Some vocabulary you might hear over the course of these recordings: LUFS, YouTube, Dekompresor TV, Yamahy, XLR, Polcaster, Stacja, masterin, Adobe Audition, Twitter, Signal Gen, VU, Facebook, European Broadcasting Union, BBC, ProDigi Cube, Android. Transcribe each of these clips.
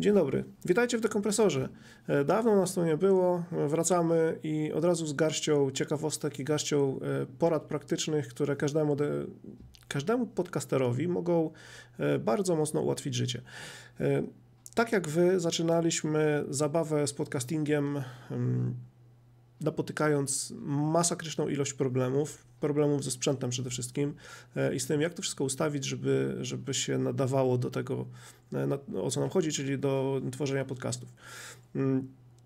Dzień dobry, witajcie w Dekompresorze. Dawno nas to nie było, wracamy i od razu z garścią ciekawostek i garścią porad praktycznych, które każdemu podcasterowi mogą bardzo mocno ułatwić życie. Tak jak wy, zaczynaliśmy zabawę z podcastingiem, napotykając masakryczną ilość problemów ze sprzętem przede wszystkim i z tym, jak to wszystko ustawić, żeby się nadawało do tego, o co nam chodzi, czyli do tworzenia podcastów.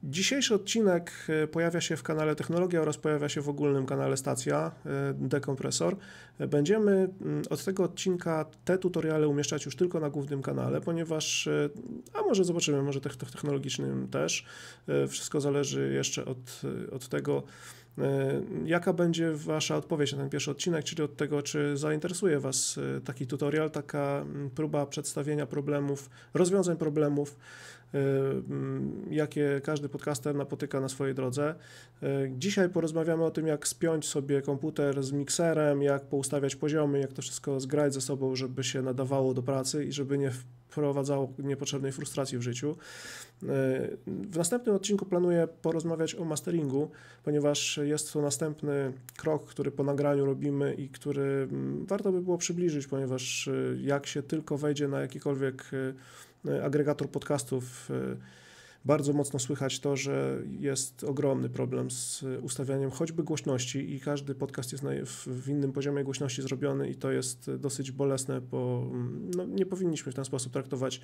Dzisiejszy odcinek pojawia się w kanale Technologia oraz pojawia się w ogólnym kanale Stacja, Dekompresor. Będziemy od tego odcinka te tutoriale umieszczać już tylko na głównym kanale, ponieważ, a może zobaczymy, może technologicznym też, wszystko zależy jeszcze od tego, jaka będzie wasza odpowiedź na ten pierwszy odcinek, czyli od tego, czy zainteresuje was taki tutorial, taka próba przedstawienia problemów, rozwiązań problemów, jakie każdy podcaster napotyka na swojej drodze. Dzisiaj porozmawiamy o tym, jak spiąć sobie komputer z mikserem, jak poustawiać poziomy, jak to wszystko zgrać ze sobą, żeby się nadawało do pracy i żeby nie wprowadzało niepotrzebnej frustracji w życiu. W następnym odcinku planuję porozmawiać o masteringu, ponieważ jest to następny krok, który po nagraniu robimy i który warto by było przybliżyć, ponieważ jak się tylko wejdzie na jakikolwiek agregator podcastów, bardzo mocno słychać to, że jest ogromny problem z ustawianiem choćby głośności i każdy podcast jest w innym poziomie głośności zrobiony i to jest dosyć bolesne, bo nie powinniśmy w ten sposób traktować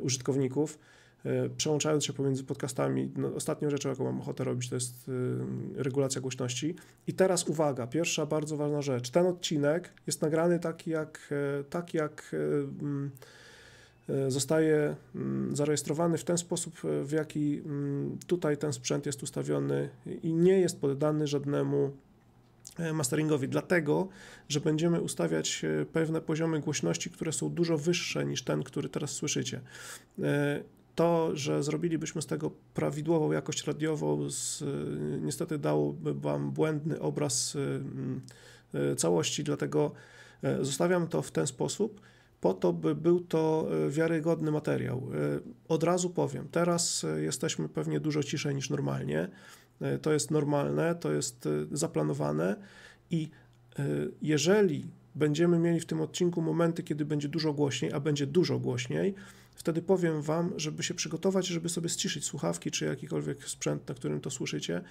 użytkowników, przełączając się pomiędzy podcastami. Ostatnią rzeczą, jaką mam ochotę robić, to jest regulacja głośności. I teraz uwaga, pierwsza bardzo ważna rzecz. Ten odcinek jest nagrany tak jak zostaje zarejestrowany, w ten sposób, w jaki tutaj ten sprzęt jest ustawiony i nie jest poddany żadnemu masteringowi, dlatego, że będziemy ustawiać pewne poziomy głośności, które są dużo wyższe niż ten, który teraz słyszycie. To, że zrobilibyśmy z tego prawidłową jakość radiową, niestety dałoby wam błędny obraz całości, dlatego zostawiam to w ten sposób, po to, by był to wiarygodny materiał. Od razu powiem, teraz jesteśmy pewnie dużo ciszej niż normalnie. To jest normalne, to jest zaplanowane i jeżeli będziemy mieli w tym odcinku momenty, kiedy będzie dużo głośniej, a będzie dużo głośniej, wtedy powiem wam, żeby się przygotować, żeby sobie ściszyć słuchawki czy jakikolwiek sprzęt, na którym to słyszycie,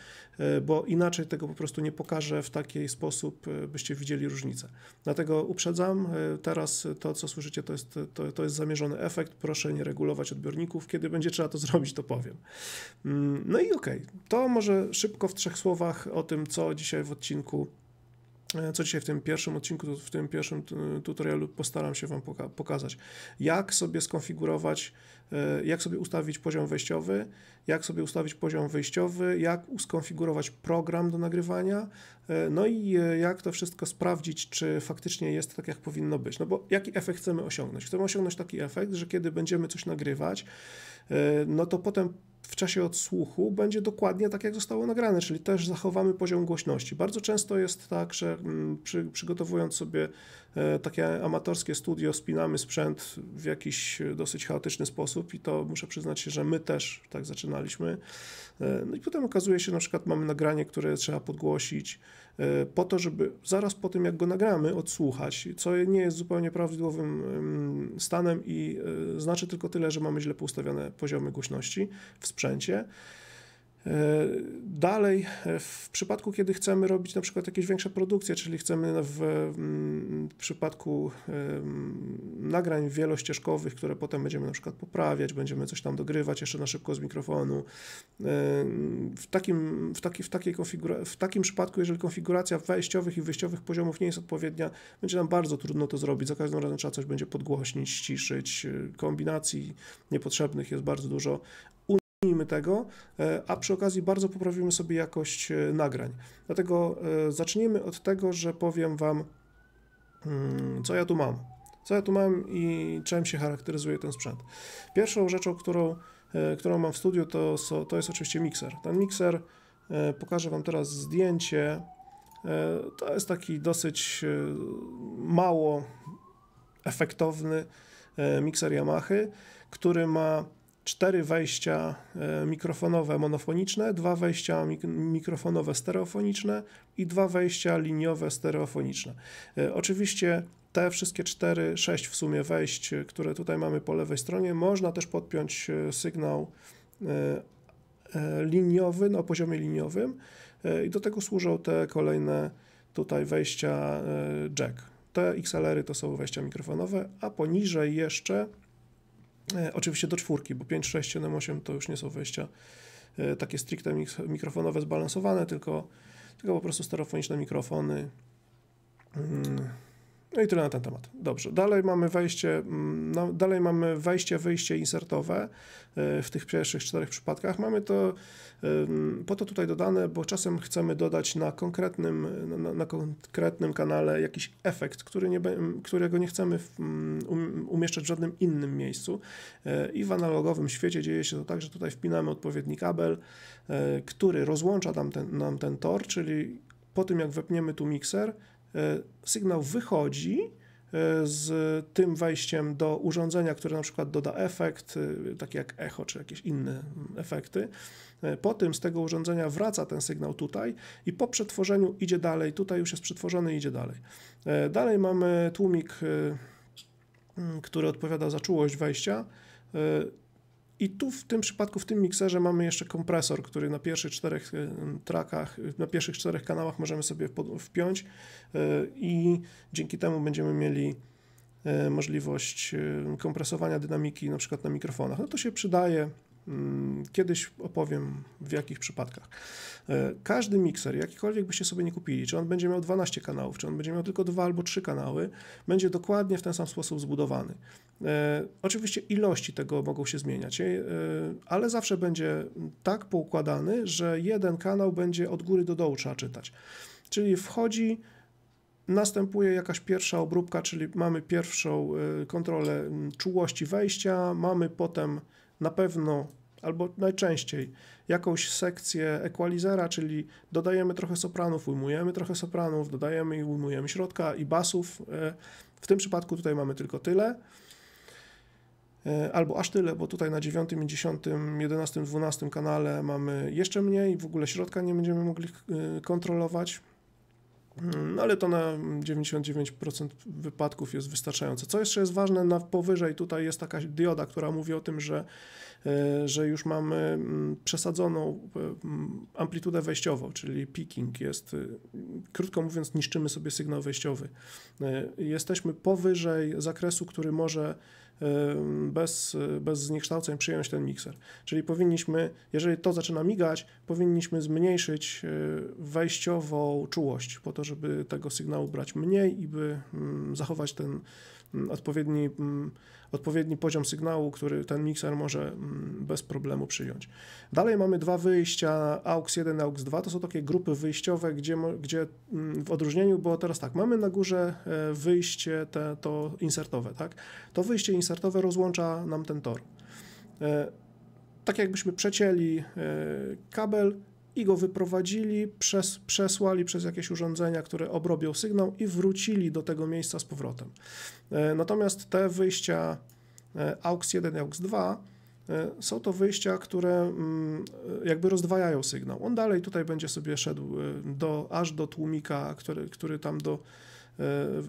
bo inaczej tego po prostu nie pokażę w taki sposób, byście widzieli różnicę. Dlatego uprzedzam, teraz to, co słyszycie, to jest zamierzony efekt, proszę nie regulować odbiorników, kiedy będzie trzeba to zrobić, to powiem. No i okej, to może szybko w 3 słowach o tym, w tym pierwszym tutorialu postaram się wam pokazać, jak sobie skonfigurować, jak sobie ustawić poziom wejściowy, jak skonfigurować program do nagrywania, no i jak to wszystko sprawdzić, czy faktycznie jest tak, jak powinno być. No bo jaki efekt chcemy osiągnąć? Chcemy osiągnąć taki efekt, że kiedy będziemy coś nagrywać, no to potem w czasie odsłuchu będzie dokładnie tak, jak zostało nagrane, czyli też zachowamy poziom głośności. Bardzo często jest tak, że przygotowując sobie takie amatorskie studio, spinamy sprzęt w jakiś dosyć chaotyczny sposób i to muszę przyznać się, że my też tak zaczynaliśmy. No i potem okazuje się, na przykład mamy nagranie, które trzeba podgłosić po to, żeby zaraz po tym, jak go nagramy, odsłuchać, co nie jest zupełnie prawidłowym stanem i znaczy tylko tyle, że mamy źle poustawiane poziomy głośności w sprzęcie. Dalej, w przypadku, kiedy chcemy robić na przykład jakieś większe produkcje, czyli chcemy w przypadku nagrań wielościeżkowych, które potem będziemy na przykład poprawiać, będziemy coś tam dogrywać jeszcze na szybko z mikrofonu. W takim przypadku, jeżeli konfiguracja wejściowych i wyjściowych poziomów nie jest odpowiednia, będzie nam bardzo trudno to zrobić. Za każdym razem trzeba coś będzie podgłośnić, ściszyć. Kombinacji niepotrzebnych jest bardzo dużo. Uniknijmy tego, a przy okazji bardzo poprawimy sobie jakość nagrań. Dlatego zacznijmy od tego, że powiem wam, co ja tu mam i czym się charakteryzuje ten sprzęt. Pierwszą rzeczą, którą mam w studiu, to jest oczywiście mikser. Ten mikser, pokażę wam teraz zdjęcie, to jest taki dosyć mało efektowny mikser Yamahy, który ma 4 wejścia mikrofonowe monofoniczne, 2 wejścia mikrofonowe stereofoniczne i 2 wejścia liniowe stereofoniczne. Oczywiście te wszystkie 4, 6 w sumie wejść, które tutaj mamy po lewej stronie, można też podpiąć sygnał liniowy, na poziomie liniowym, i do tego służą te kolejne tutaj wejścia jack. Te XLR-y to są wejścia mikrofonowe, a poniżej jeszcze oczywiście do 4, bo 5, 6, 7, 8 to już nie są wejścia takie stricte mikrofonowe zbalansowane, tylko po prostu stereofoniczne mikrofony. No i tyle na ten temat. Dobrze, dalej mamy wejście, wyjście insertowe w tych pierwszych 4 przypadkach. Mamy to po to tutaj dodane, bo czasem chcemy dodać na konkretnym kanale jakiś efekt, którego nie chcemy umieszczać w żadnym innym miejscu. I w analogowym świecie dzieje się to tak, że tutaj wpinamy odpowiedni kabel, który rozłącza nam ten tor, czyli po tym jak wepniemy tu mikser, sygnał wychodzi z tym wejściem do urządzenia, które na przykład doda efekt, taki jak echo czy jakieś inne efekty. Po tym z tego urządzenia wraca ten sygnał tutaj i po przetworzeniu idzie dalej. Tutaj już jest przetworzony i idzie dalej. Dalej mamy tłumik, który odpowiada za czułość wejścia. I tu w tym przypadku, w tym mikserze mamy jeszcze kompresor, który na pierwszych 4 trackach, na pierwszych 4 kanałach możemy sobie wpiąć i dzięki temu będziemy mieli możliwość kompresowania dynamiki na przykład na mikrofonach. No to się przydaje, kiedyś opowiem w jakich przypadkach. Każdy mikser, jakikolwiek byście sobie nie kupili, czy on będzie miał 12 kanałów, czy on będzie miał tylko 2 albo 3 kanały, będzie dokładnie w ten sam sposób zbudowany. Oczywiście ilości tego mogą się zmieniać, ale zawsze będzie tak poukładany, że jeden kanał będzie od góry do dołu trzeba czytać. Czyli wchodzi, następuje jakaś pierwsza obróbka, czyli mamy pierwszą kontrolę czułości wejścia, mamy potem na pewno albo najczęściej jakąś sekcję equalizera, czyli dodajemy trochę sopranów, ujmujemy trochę sopranów, dodajemy i ujmujemy środka i basów. W tym przypadku tutaj mamy tylko tyle, albo aż tyle, bo tutaj na 9, 10, 11, 12 kanale mamy jeszcze mniej, w ogóle środka nie będziemy mogli kontrolować. No ale to na 99% wypadków jest wystarczające. Co jeszcze jest ważne, na powyżej tutaj jest taka dioda, która mówi o tym, że już mamy przesadzoną amplitudę wejściową, czyli peaking jest, krótko mówiąc, niszczymy sobie sygnał wejściowy. Jesteśmy powyżej zakresu, który może bez zniekształceń przyjąć ten mikser. Czyli powinniśmy, jeżeli to zaczyna migać, powinniśmy zmniejszyć wejściową czułość po to, żeby tego sygnału brać mniej i by zachować ten odpowiedni poziom sygnału, który ten mikser może bez problemu przyjąć. Dalej mamy 2 wyjścia AUX1 i AUX2. To są takie grupy wyjściowe, gdzie w odróżnieniu było teraz tak, mamy na górze wyjście to insertowe, tak? To wyjście insertowe rozłącza nam ten tor. Tak jakbyśmy przecięli kabel i go wyprowadzili, przesłali przez jakieś urządzenia, które obrobią sygnał i wrócili do tego miejsca z powrotem. Natomiast te wyjścia AUX1 i AUX2 są to wyjścia, które jakby rozdwajają sygnał. On dalej tutaj będzie sobie szedł aż do tłumika, który tam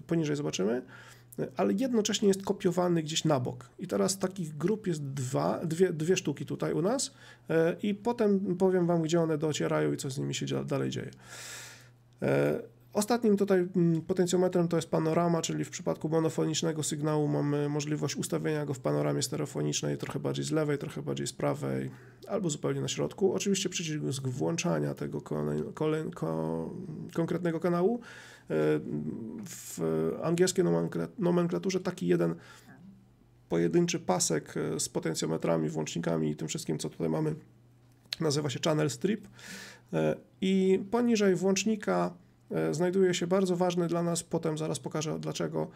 poniżej zobaczymy, ale jednocześnie jest kopiowany gdzieś na bok. I teraz takich grup jest dwie sztuki tutaj u nas i potem powiem wam, gdzie one docierają i co z nimi się dalej dzieje. Ostatnim tutaj potencjometrem to jest panorama, czyli w przypadku monofonicznego sygnału mamy możliwość ustawienia go w panoramie stereofonicznej, trochę bardziej z lewej, trochę bardziej z prawej, albo zupełnie na środku. Oczywiście przycisk włączania tego konkretnego kanału. W angielskiej nomenklaturze taki jeden pojedynczy pasek z potencjometrami, włącznikami i tym wszystkim, co tutaj mamy, nazywa się channel strip. I poniżej włącznika znajduje się bardzo ważny dla nas, potem zaraz pokażę dlaczego,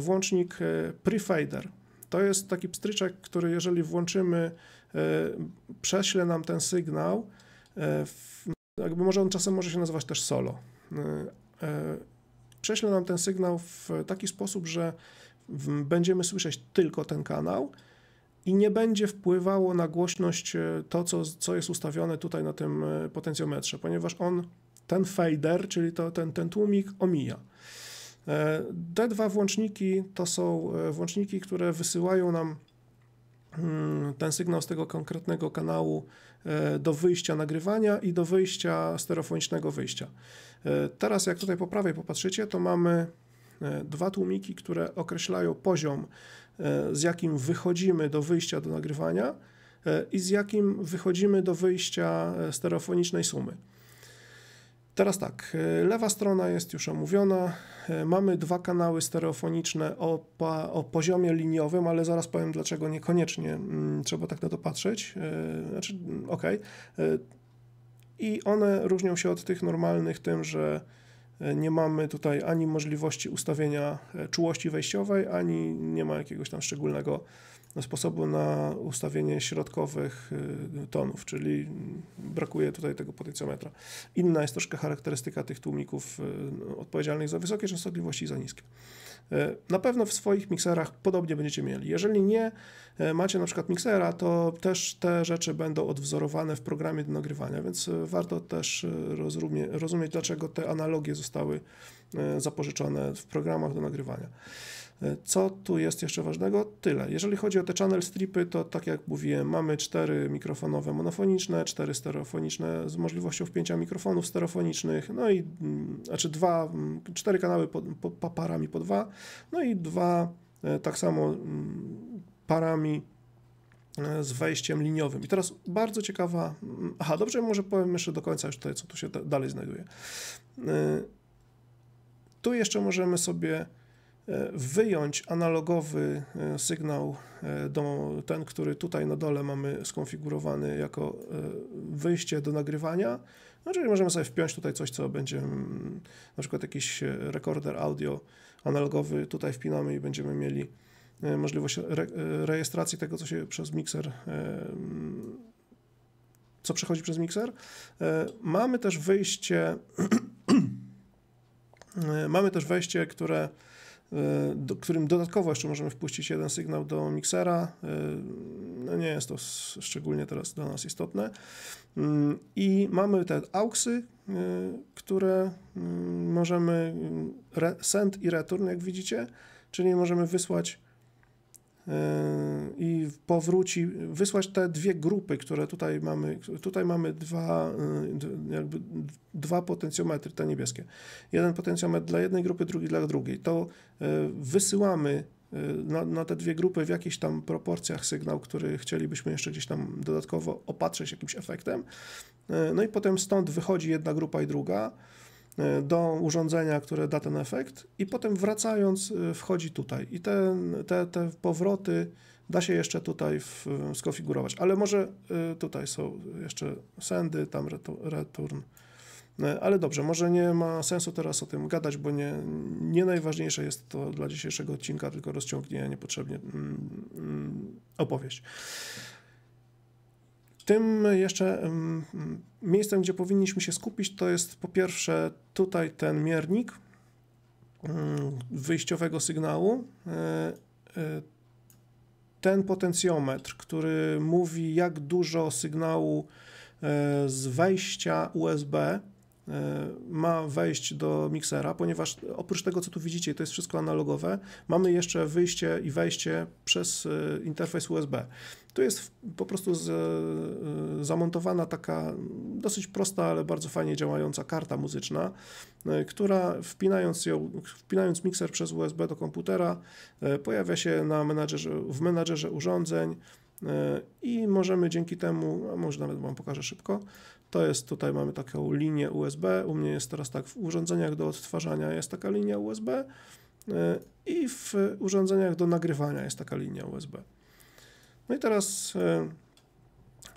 włącznik prefader. To jest taki pstryczek, który jeżeli włączymy, prześle nam ten sygnał. Jakby może on czasem może się nazywać też solo. Prześle nam ten sygnał w taki sposób, że będziemy słyszeć tylko ten kanał i nie będzie wpływało na głośność to, co jest ustawione tutaj na tym potencjometrze, ponieważ on ten fader, czyli ten tłumik, omija. Te dwa włączniki to są włączniki, które wysyłają nam ten sygnał z tego konkretnego kanału do wyjścia nagrywania i do wyjścia stereofonicznego wyjścia. Teraz jak tutaj po prawej popatrzycie, to mamy dwa tłumiki, które określają poziom, z jakim wychodzimy do wyjścia do nagrywania i z jakim wychodzimy do wyjścia stereofonicznej sumy. Teraz tak, lewa strona jest już omówiona, mamy dwa kanały stereofoniczne o poziomie liniowym, ale zaraz powiem, dlaczego niekoniecznie trzeba tak na to patrzeć. Znaczy, okej. I one różnią się od tych normalnych tym, że nie mamy tutaj ani możliwości ustawienia czułości wejściowej, ani nie ma jakiegoś tam szczególnego sposobu na ustawienie środkowych tonów, czyli brakuje tutaj tego potencjometra. Inna jest troszkę charakterystyka tych tłumików odpowiedzialnych za wysokie częstotliwości i za niskie. Na pewno w swoich mikserach podobnie będziecie mieli. Jeżeli nie macie na przykład miksera, to też te rzeczy będą odwzorowane w programie do nagrywania, więc warto też rozumieć, dlaczego te analogie zostały zapożyczone w programach do nagrywania. Co tu jest jeszcze ważnego? Tyle. Jeżeli chodzi o te channel stripy, to tak jak mówiłem, mamy 4 mikrofonowe monofoniczne, 4 stereofoniczne z możliwością wpięcia mikrofonów stereofonicznych, no i znaczy 4 kanały parami po 2, no i 2 tak samo parami z wejściem liniowym. I teraz bardzo ciekawa... Aha, dobrze, może powiem jeszcze do końca już tutaj, co tu się dalej znajduje. Tu jeszcze możemy sobie wyjąć analogowy sygnał, ten, który tutaj na dole mamy skonfigurowany jako wyjście do nagrywania. No, czyli możemy sobie wpiąć tutaj coś, co będzie na przykład jakiś rekorder audio analogowy. Tutaj wpinamy i będziemy mieli możliwość rejestracji tego, co się przez mikser co przechodzi przez mikser. Mamy też wyjście które którym dodatkowo jeszcze możemy wpuścić jeden sygnał do miksera. No nie jest to szczególnie teraz dla nas istotne. I mamy te auxy, które możemy send i return, jak widzicie, czyli możemy wysłać i powróci, wysłać te dwie grupy, które tutaj mamy. Tutaj mamy dwa potencjometry, te niebieskie. Jeden potencjometr dla jednej grupy, drugi dla drugiej. To wysyłamy na te dwie grupy w jakichś tam proporcjach sygnał, który chcielibyśmy jeszcze gdzieś tam dodatkowo opatrzyć jakimś efektem. No i potem stąd wychodzi jedna grupa i druga do urządzenia, które da ten efekt i potem wracając wchodzi tutaj i te powroty da się jeszcze tutaj skonfigurować, ale może tutaj są jeszcze sendy, tam return, ale dobrze, może nie ma sensu teraz o tym gadać, bo nie najważniejsze jest to dla dzisiejszego odcinka, tylko rozciągnie niepotrzebnie opowieść. Tym jeszcze miejscem, gdzie powinniśmy się skupić, to jest po pierwsze tutaj ten miernik wyjściowego sygnału, ten potencjometr, który mówi, jak dużo sygnału z wejścia USB ma wejść do miksera, ponieważ oprócz tego, co tu widzicie, to jest wszystko analogowe, mamy jeszcze wyjście i wejście przez interfejs USB. Tu jest po prostu zamontowana taka dosyć prosta, ale bardzo fajnie działająca karta muzyczna, która wpinając mikser przez USB do komputera pojawia się w menadżerze urządzeń i możemy dzięki temu, a może nawet wam pokażę szybko, to jest tutaj mamy taką linię USB, u mnie jest teraz tak, w urządzeniach do odtwarzania jest taka linia USB i w urządzeniach do nagrywania jest taka linia USB. No i teraz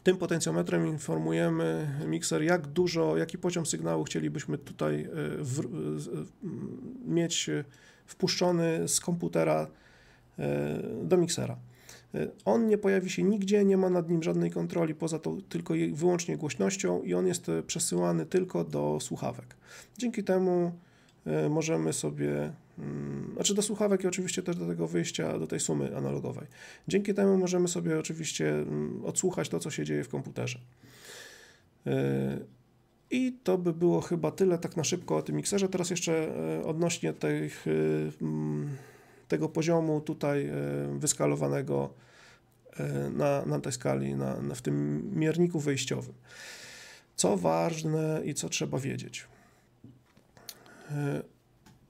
tym potencjometrem informujemy mikser, jak dużo, jaki poziom sygnału chcielibyśmy tutaj mieć wpuszczony z komputera do miksera. On nie pojawi się nigdzie, nie ma nad nim żadnej kontroli, poza tą tylko wyłącznie głośnością i on jest przesyłany tylko do słuchawek. Dzięki temu możemy sobie znaczy do słuchawek i oczywiście też do tego wyjścia, do tej sumy analogowej. Dzięki temu możemy sobie oczywiście odsłuchać to, co się dzieje w komputerze. I to by było chyba tyle tak na szybko o tym mikserze. Teraz jeszcze odnośnie tego poziomu tutaj wyskalowanego na tej skali, w tym mierniku wyjściowym. Co ważne i co trzeba wiedzieć?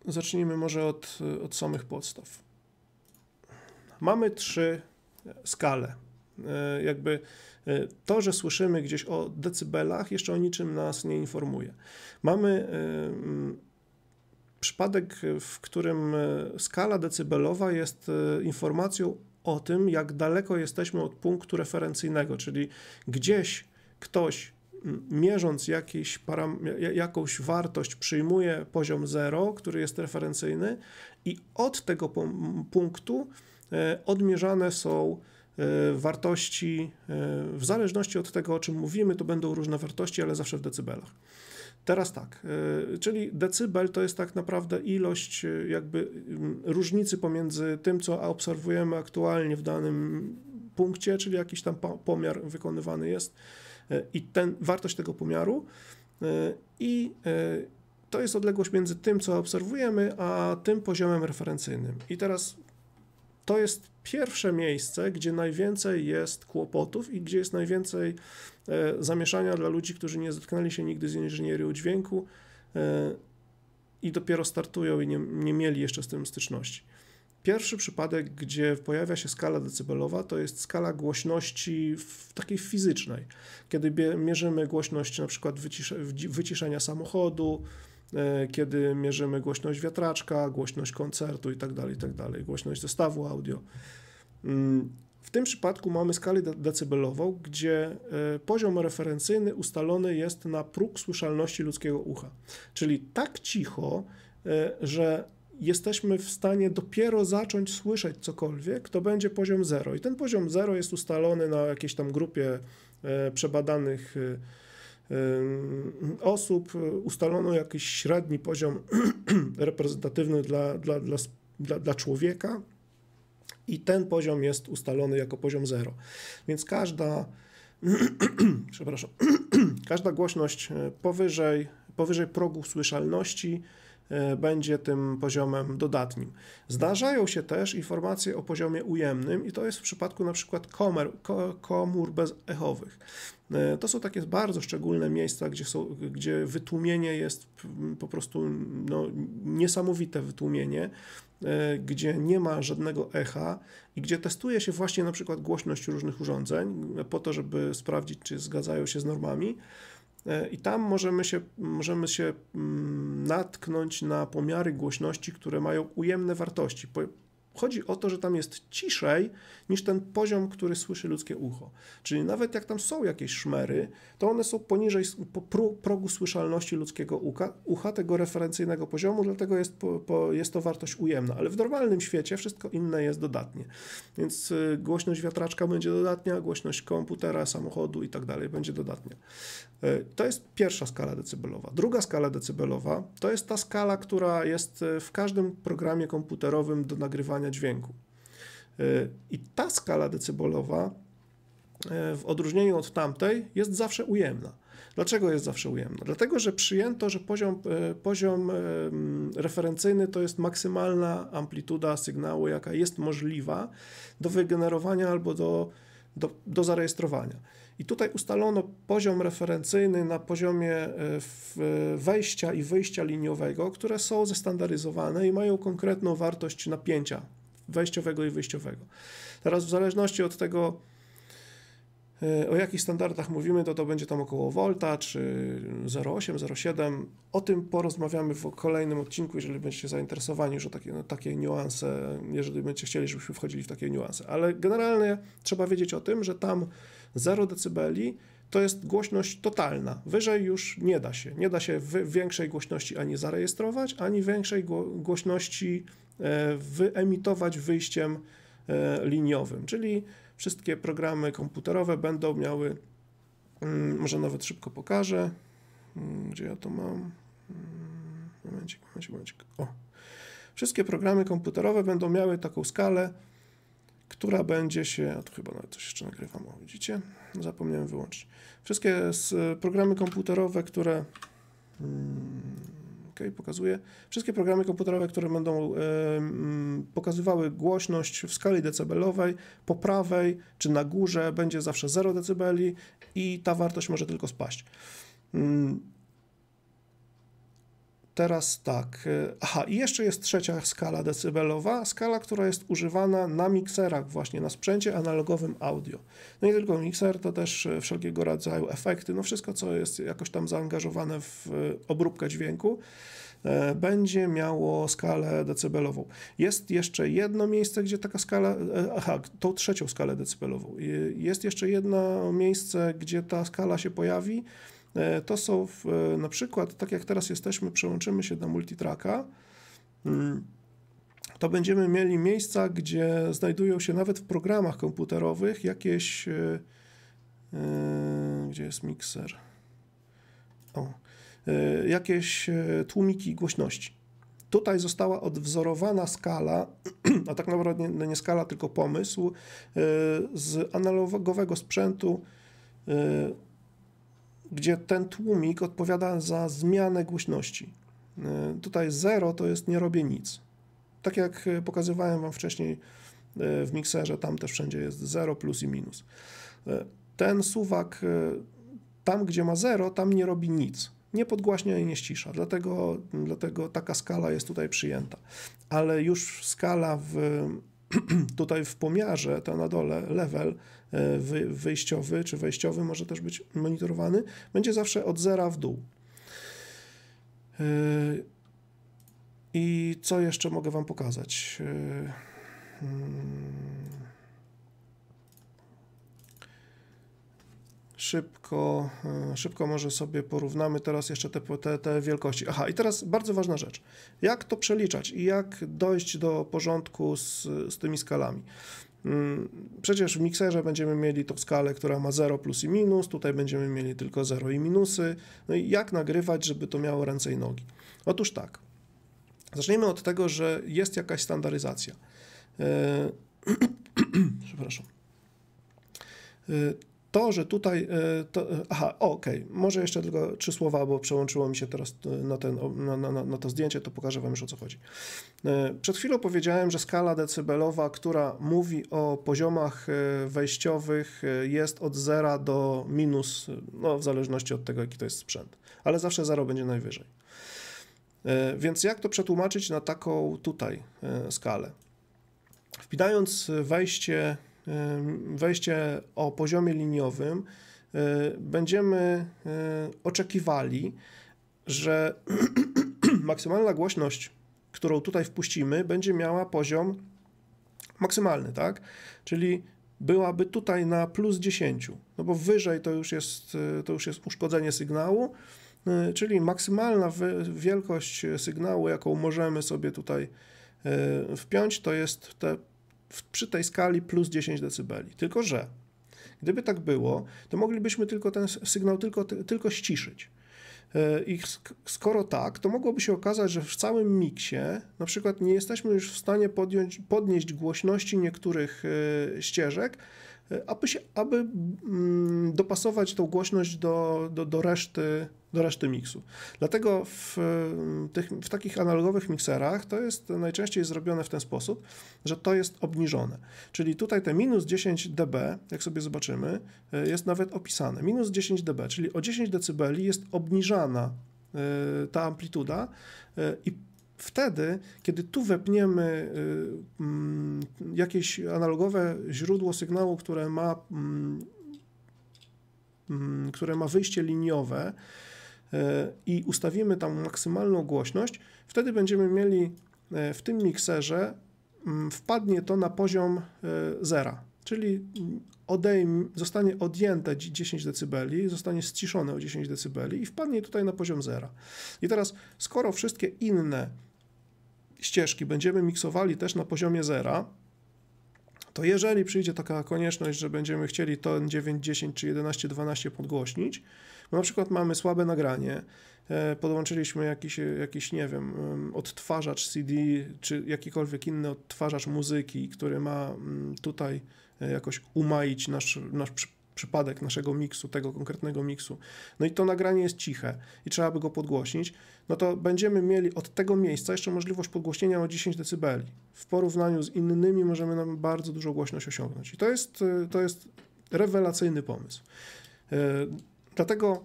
Zacznijmy może od samych podstaw. Mamy trzy skale. Jakby to, że słyszymy gdzieś o decybelach, jeszcze o niczym nas nie informuje. Mamy przypadek, w którym skala decybelowa jest informacją o tym, jak daleko jesteśmy od punktu referencyjnego, czyli gdzieś ktoś, mierząc jakąś wartość, przyjmuje poziom 0, który jest referencyjny, i od tego punktu odmierzane są wartości, w zależności od tego, o czym mówimy, to będą różne wartości, ale zawsze w decybelach. Teraz tak, czyli decybel to jest tak naprawdę ilość jakby różnicy pomiędzy tym, co obserwujemy aktualnie w danym punkcie, czyli jakiś tam pomiar wykonywany jest, i wartość tego pomiaru, i to jest odległość między tym, co obserwujemy, a tym poziomem referencyjnym. I teraz to jest pierwsze miejsce, gdzie najwięcej jest kłopotów i gdzie jest najwięcej zamieszania dla ludzi, którzy nie zetknęli się nigdy z inżynierią dźwięku i dopiero startują i nie mieli jeszcze z tym styczności. Pierwszy przypadek, gdzie pojawia się skala decybelowa, to jest skala głośności takiej fizycznej. Kiedy mierzymy głośność na przykład wyciszenia samochodu, kiedy mierzymy głośność wiatraczka, głośność koncertu itd., głośność zestawu audio. W tym przypadku mamy skalę decybelową, gdzie poziom referencyjny ustalony jest na próg słyszalności ludzkiego ucha. Czyli tak cicho, że jesteśmy w stanie dopiero zacząć słyszeć cokolwiek, to będzie poziom 0. I ten poziom 0 jest ustalony na jakiejś tam grupie przebadanych osób, ustalono jakiś średni poziom reprezentatywny dla człowieka i ten poziom jest ustalony jako poziom 0. Więc przepraszam, każda głośność powyżej progu słyszalności będzie tym poziomem dodatnim. Zdarzają się też informacje o poziomie ujemnym i to jest w przypadku na przykład komór bezechowych. To są takie bardzo szczególne miejsca, gdzie wytłumienie jest po prostu niesamowite wytłumienie, gdzie nie ma żadnego echa i gdzie testuje się właśnie na przykład głośność różnych urządzeń po to, żeby sprawdzić, czy zgadzają się z normami. I tam możemy się natknąć na pomiary głośności, które mają ujemne wartości. Chodzi o to, że tam jest ciszej niż ten poziom, który słyszy ludzkie ucho. Czyli nawet jak tam są jakieś szmery, to one są poniżej progu słyszalności ludzkiego ucha, tego referencyjnego poziomu, dlatego jest to wartość ujemna. Ale w normalnym świecie wszystko inne jest dodatnie. Więc głośność wiatraczka będzie dodatnia, głośność komputera, samochodu i tak dalej będzie dodatnia. To jest pierwsza skala decybelowa. Druga skala decybelowa to jest ta skala, która jest w każdym programie komputerowym do nagrywania dźwięku. I ta skala decybelowa w odróżnieniu od tamtej jest zawsze ujemna. Dlaczego jest zawsze ujemna? Dlatego, że przyjęto, że poziom referencyjny to jest maksymalna amplituda sygnału, jaka jest możliwa do wygenerowania albo do zarejestrowania. I tutaj ustalono poziom referencyjny na poziomie wejścia i wyjścia liniowego, które są zestandaryzowane i mają konkretną wartość napięcia wejściowego i wyjściowego. Teraz w zależności od tego, o jakich standardach mówimy, to będzie tam około volta, czy 0,8, 0,7. O tym porozmawiamy w kolejnym odcinku, jeżeli będziecie zainteresowani już o takie niuanse, jeżeli będziecie chcieli, żebyśmy wchodzili w takie niuanse. Ale generalnie trzeba wiedzieć o tym, że tam 0 decybeli to jest głośność totalna. Wyżej już nie da się. Nie da się większej głośności ani zarejestrować, ani większej głośności wyemitować wyjściem liniowym, czyli wszystkie programy komputerowe będą miały, może nawet szybko pokażę, gdzie ja to mam, momencik, o, Wszystkie programy komputerowe będą miały taką skalę, która będzie się... A tu chyba nawet coś jeszcze nagrywam, o, widzicie? Zapomniałem wyłączyć. Wszystkie programy komputerowe, które... Okay, pokazuję. Wszystkie programy komputerowe, które będą pokazywały głośność w skali decybelowej, po prawej czy na górze będzie zawsze 0 dB i ta wartość może tylko spaść. Teraz tak. Aha, i jeszcze jest trzecia skala decybelowa, skala, która jest używana na mikserach właśnie, na sprzęcie analogowym audio. No nie tylko mikser, to też wszelkiego rodzaju efekty, no wszystko, co jest jakoś tam zaangażowane w obróbkę dźwięku, będzie miało skalę decybelową. Jest jeszcze jedno miejsce, gdzie taka skala, aha, tą trzecią skalę decybelową. Jest jeszcze jedno miejsce, gdzie ta skala się pojawi. To są na przykład, tak jak teraz jesteśmy, przełączymy się do multitracka, to będziemy mieli miejsca, gdzie znajdują się nawet w programach komputerowych jakieś... Gdzie jest mikser? O, jakieś tłumiki głośności. Tutaj została odwzorowana skala, a tak naprawdę nie skala, tylko pomysł z analogowego sprzętu, gdzie ten tłumik odpowiada za zmianę głośności. Tutaj 0 to jest nie robię nic. Tak jak pokazywałem wam wcześniej w mikserze, tam też wszędzie jest 0, plus i minus. Ten suwak tam, gdzie ma 0, tam nie robi nic. Nie podgłaśnia i nie ścisza, dlatego taka skala jest tutaj przyjęta. Ale już skala tutaj w pomiarze, to na dole level wyjściowy czy wejściowy może też być monitorowany, będzie zawsze od zera w dół. I co jeszcze mogę wam pokazać? Szybko może sobie porównamy teraz jeszcze te wielkości. Aha, i teraz bardzo ważna rzecz. Jak to przeliczać i jak dojść do porządku z tymi skalami? Przecież w mikserze będziemy mieli tą skalę, która ma 0 plus i minus, tutaj będziemy mieli tylko 0 i minusy. No i jak nagrywać, żeby to miało ręce i nogi? Otóż tak. Zacznijmy od tego, że jest jakaś standaryzacja. Przepraszam. To, że tutaj... Może jeszcze tylko 3 słowa, bo przełączyło mi się teraz na to zdjęcie, to pokażę wam już, o co chodzi. Przed chwilą powiedziałem, że skala decybelowa, która mówi o poziomach wejściowych, jest od 0 do minus, no w zależności od tego, jaki to jest sprzęt. Ale zawsze 0 będzie najwyżej. Więc jak to przetłumaczyć na taką tutaj skalę? Wpinając wejście o poziomie liniowym, będziemy oczekiwali, że maksymalna głośność, którą tutaj wpuścimy, będzie miała poziom maksymalny, tak? Czyli byłaby tutaj na plus 10, no bo wyżej to już jest uszkodzenie sygnału, czyli maksymalna wielkość sygnału, jaką możemy sobie tutaj wpiąć, to jest przy tej skali plus 10 dB. Tylko że gdyby tak było, to moglibyśmy tylko ten sygnał tylko ściszyć. I skoro tak, to mogłoby się okazać, że w całym miksie na przykład nie jesteśmy już w stanie podnieść głośności niektórych ścieżek, aby dopasować tą głośność do reszty miksu. Dlatego w takich analogowych mikserach to jest najczęściej zrobione w ten sposób, że to jest obniżone. Czyli tutaj te minus 10 dB, jak sobie zobaczymy, jest nawet opisane. Minus 10 dB, czyli o 10 dB jest obniżana ta amplituda i wtedy, kiedy tu wepniemy jakieś analogowe źródło sygnału, które ma wyjście liniowe i ustawimy tam maksymalną głośność, wtedy będziemy mieli w tym mikserze, wpadnie to na poziom zera, czyli zostanie odjęte 10 dB, zostanie ściszone o 10 dB i wpadnie tutaj na poziom zera. I teraz, skoro wszystkie inne ścieżki będziemy miksowali też na poziomie zera, to jeżeli przyjdzie taka konieczność, że będziemy chcieli ton 9, 10 czy 11, 12 podgłośnić, bo na przykład mamy słabe nagranie, podłączyliśmy jakiś, nie wiem, odtwarzacz CD czy jakikolwiek inny odtwarzacz muzyki, który ma tutaj jakoś umaić nasz przypadek naszego miksu, tego konkretnego miksu, no i to nagranie jest ciche i trzeba by go podgłośnić, no to będziemy mieli od tego miejsca jeszcze możliwość podgłośnienia o 10 dB. W porównaniu z innymi możemy nam bardzo dużą głośność osiągnąć. I to jest rewelacyjny pomysł. Dlatego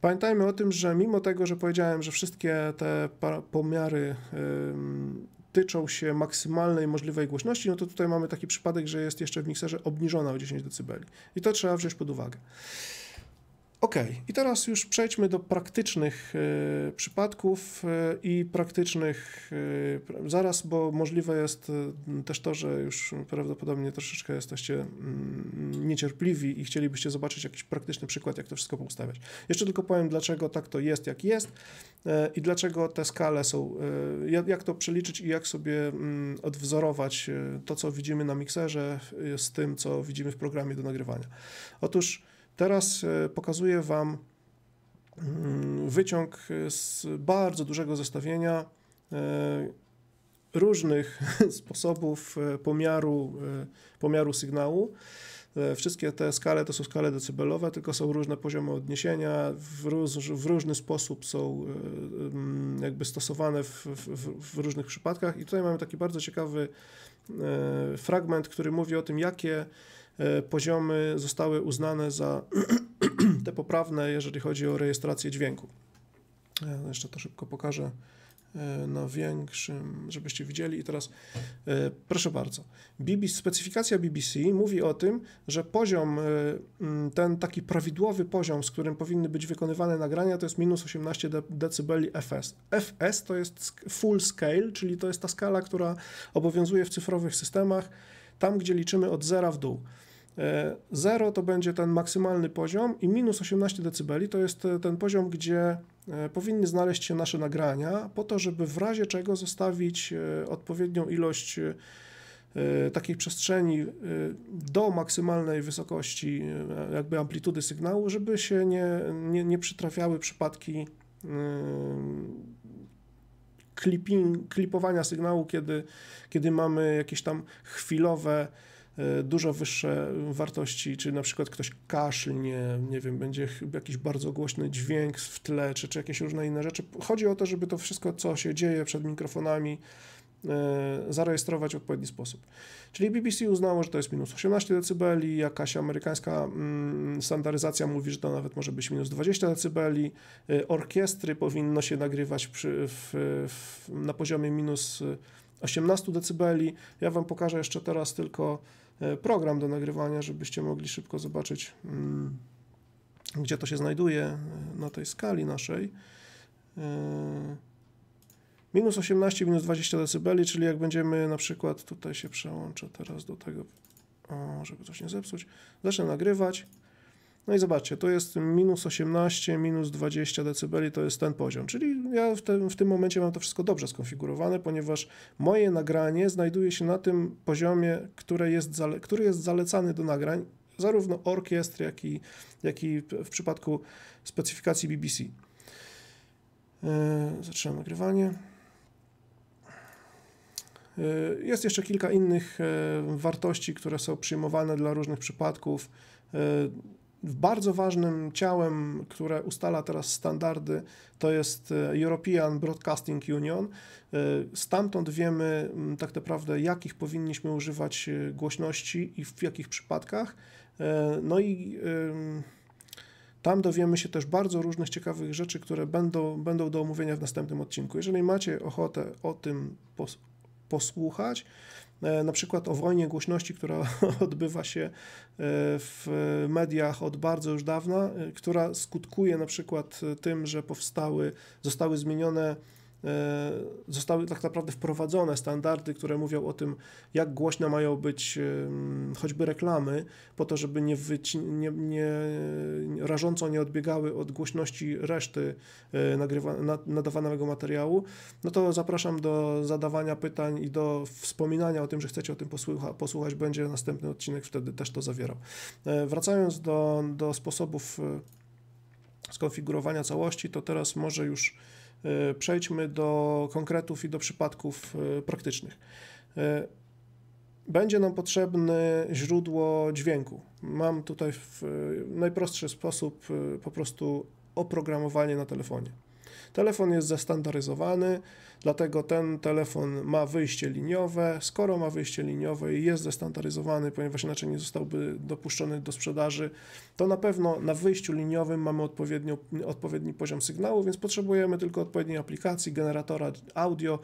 pamiętajmy o tym, że mimo tego, że powiedziałem, że wszystkie te pomiary tyczą się maksymalnej możliwej głośności, no to tutaj mamy taki przypadek, że jest jeszcze w mikserze obniżona o 10 dB. I to trzeba wziąć pod uwagę. Ok, i teraz już przejdźmy do praktycznych przypadków i praktycznych zaraz, bo możliwe jest też to, że już prawdopodobnie troszeczkę jesteście niecierpliwi i chcielibyście zobaczyć jakiś praktyczny przykład, jak to wszystko poustawiać. Jeszcze tylko powiem, dlaczego tak to jest, jak jest i dlaczego te skale są, jak to przeliczyć i jak sobie odwzorować to, co widzimy na mikserze z tym, co widzimy w programie do nagrywania. Otóż teraz pokazuję Wam wyciąg z bardzo dużego zestawienia różnych sposobów pomiaru sygnału. Wszystkie te skale to są skale decybelowe, tylko są różne poziomy odniesienia, w różny sposób są jakby stosowane w różnych przypadkach. I tutaj mamy taki bardzo ciekawy fragment, który mówi o tym, jakie poziomy zostały uznane za te poprawne, jeżeli chodzi o rejestrację dźwięku. Ja jeszcze to szybko pokażę na większym, żebyście widzieli. I teraz proszę bardzo. Specyfikacja BBC mówi o tym, że poziom, ten taki prawidłowy poziom, z którym powinny być wykonywane nagrania, to jest minus 18 decybeli FS. FS to jest full scale, czyli to jest ta skala, która obowiązuje w cyfrowych systemach, tam gdzie liczymy od zera w dół. 0 to będzie ten maksymalny poziom i minus 18 dB to jest ten poziom, gdzie powinny znaleźć się nasze nagrania po to, żeby w razie czego zostawić odpowiednią ilość takiej przestrzeni do maksymalnej wysokości jakby amplitudy sygnału, żeby się nie przytrafiały przypadki klipowania sygnału, kiedy mamy jakieś tam chwilowe dużo wyższe wartości, czy na przykład ktoś kaszlnie, nie wiem, będzie jakiś bardzo głośny dźwięk w tle, czy jakieś różne inne rzeczy. Chodzi o to, żeby to wszystko, co się dzieje przed mikrofonami, zarejestrować w odpowiedni sposób. Czyli BBC uznało, że to jest minus 18 dB, jakaś amerykańska standaryzacja mówi, że to nawet może być minus 20 dB, orkiestry powinno się nagrywać na poziomie minus 18 dB. Ja Wam pokażę jeszcze teraz tylko program do nagrywania, żebyście mogli szybko zobaczyć, gdzie to się znajduje na tej skali naszej. Minus 18, minus 20 dB, czyli jak będziemy na przykład, tutaj się przełączę teraz do tego, żeby coś nie zepsuć, zacznę nagrywać. No i zobaczcie, to jest minus 18, minus 20 dB, to jest ten poziom. Czyli ja w tym momencie mam to wszystko dobrze skonfigurowane, ponieważ moje nagranie znajduje się na tym poziomie, który jest zalecany do nagrań, zarówno orkiestr, jak i w przypadku specyfikacji BBC. Zaczynam nagrywanie. Jest jeszcze kilka innych wartości, które są przyjmowane dla różnych przypadków. Bardzo ważnym ciałem, które ustala teraz standardy, to jest European Broadcasting Union. Stamtąd wiemy tak naprawdę, jakich powinniśmy używać głośności i w jakich przypadkach. No i tam dowiemy się też bardzo różnych ciekawych rzeczy, które będą do omówienia w następnym odcinku. Jeżeli macie ochotę o tym posłuchać, na przykład o wojnie głośności, która odbywa się w mediach od bardzo już dawna, która skutkuje na przykład tym, że zostały zmienione zostały tak naprawdę wprowadzone standardy, które mówią o tym, jak głośne mają być choćby reklamy, po to, żeby rażąco nie odbiegały od głośności reszty nadawanego materiału, no to zapraszam do zadawania pytań i do wspominania o tym, że chcecie o tym posłuchać. Będzie następny odcinek, wtedy też to zawierał. Wracając do sposobów skonfigurowania całości, to teraz może już przejdźmy do konkretów i do przypadków praktycznych. Będzie nam potrzebne źródło dźwięku. Mam tutaj w najprostszy sposób po prostu oprogramowanie na telefonie. Telefon jest zestandaryzowany, dlatego ten telefon ma wyjście liniowe. Skoro ma wyjście liniowe i jest zestandaryzowany, ponieważ inaczej nie zostałby dopuszczony do sprzedaży, to na pewno na wyjściu liniowym mamy odpowiedni poziom sygnału, więc potrzebujemy tylko odpowiedniej aplikacji, generatora audio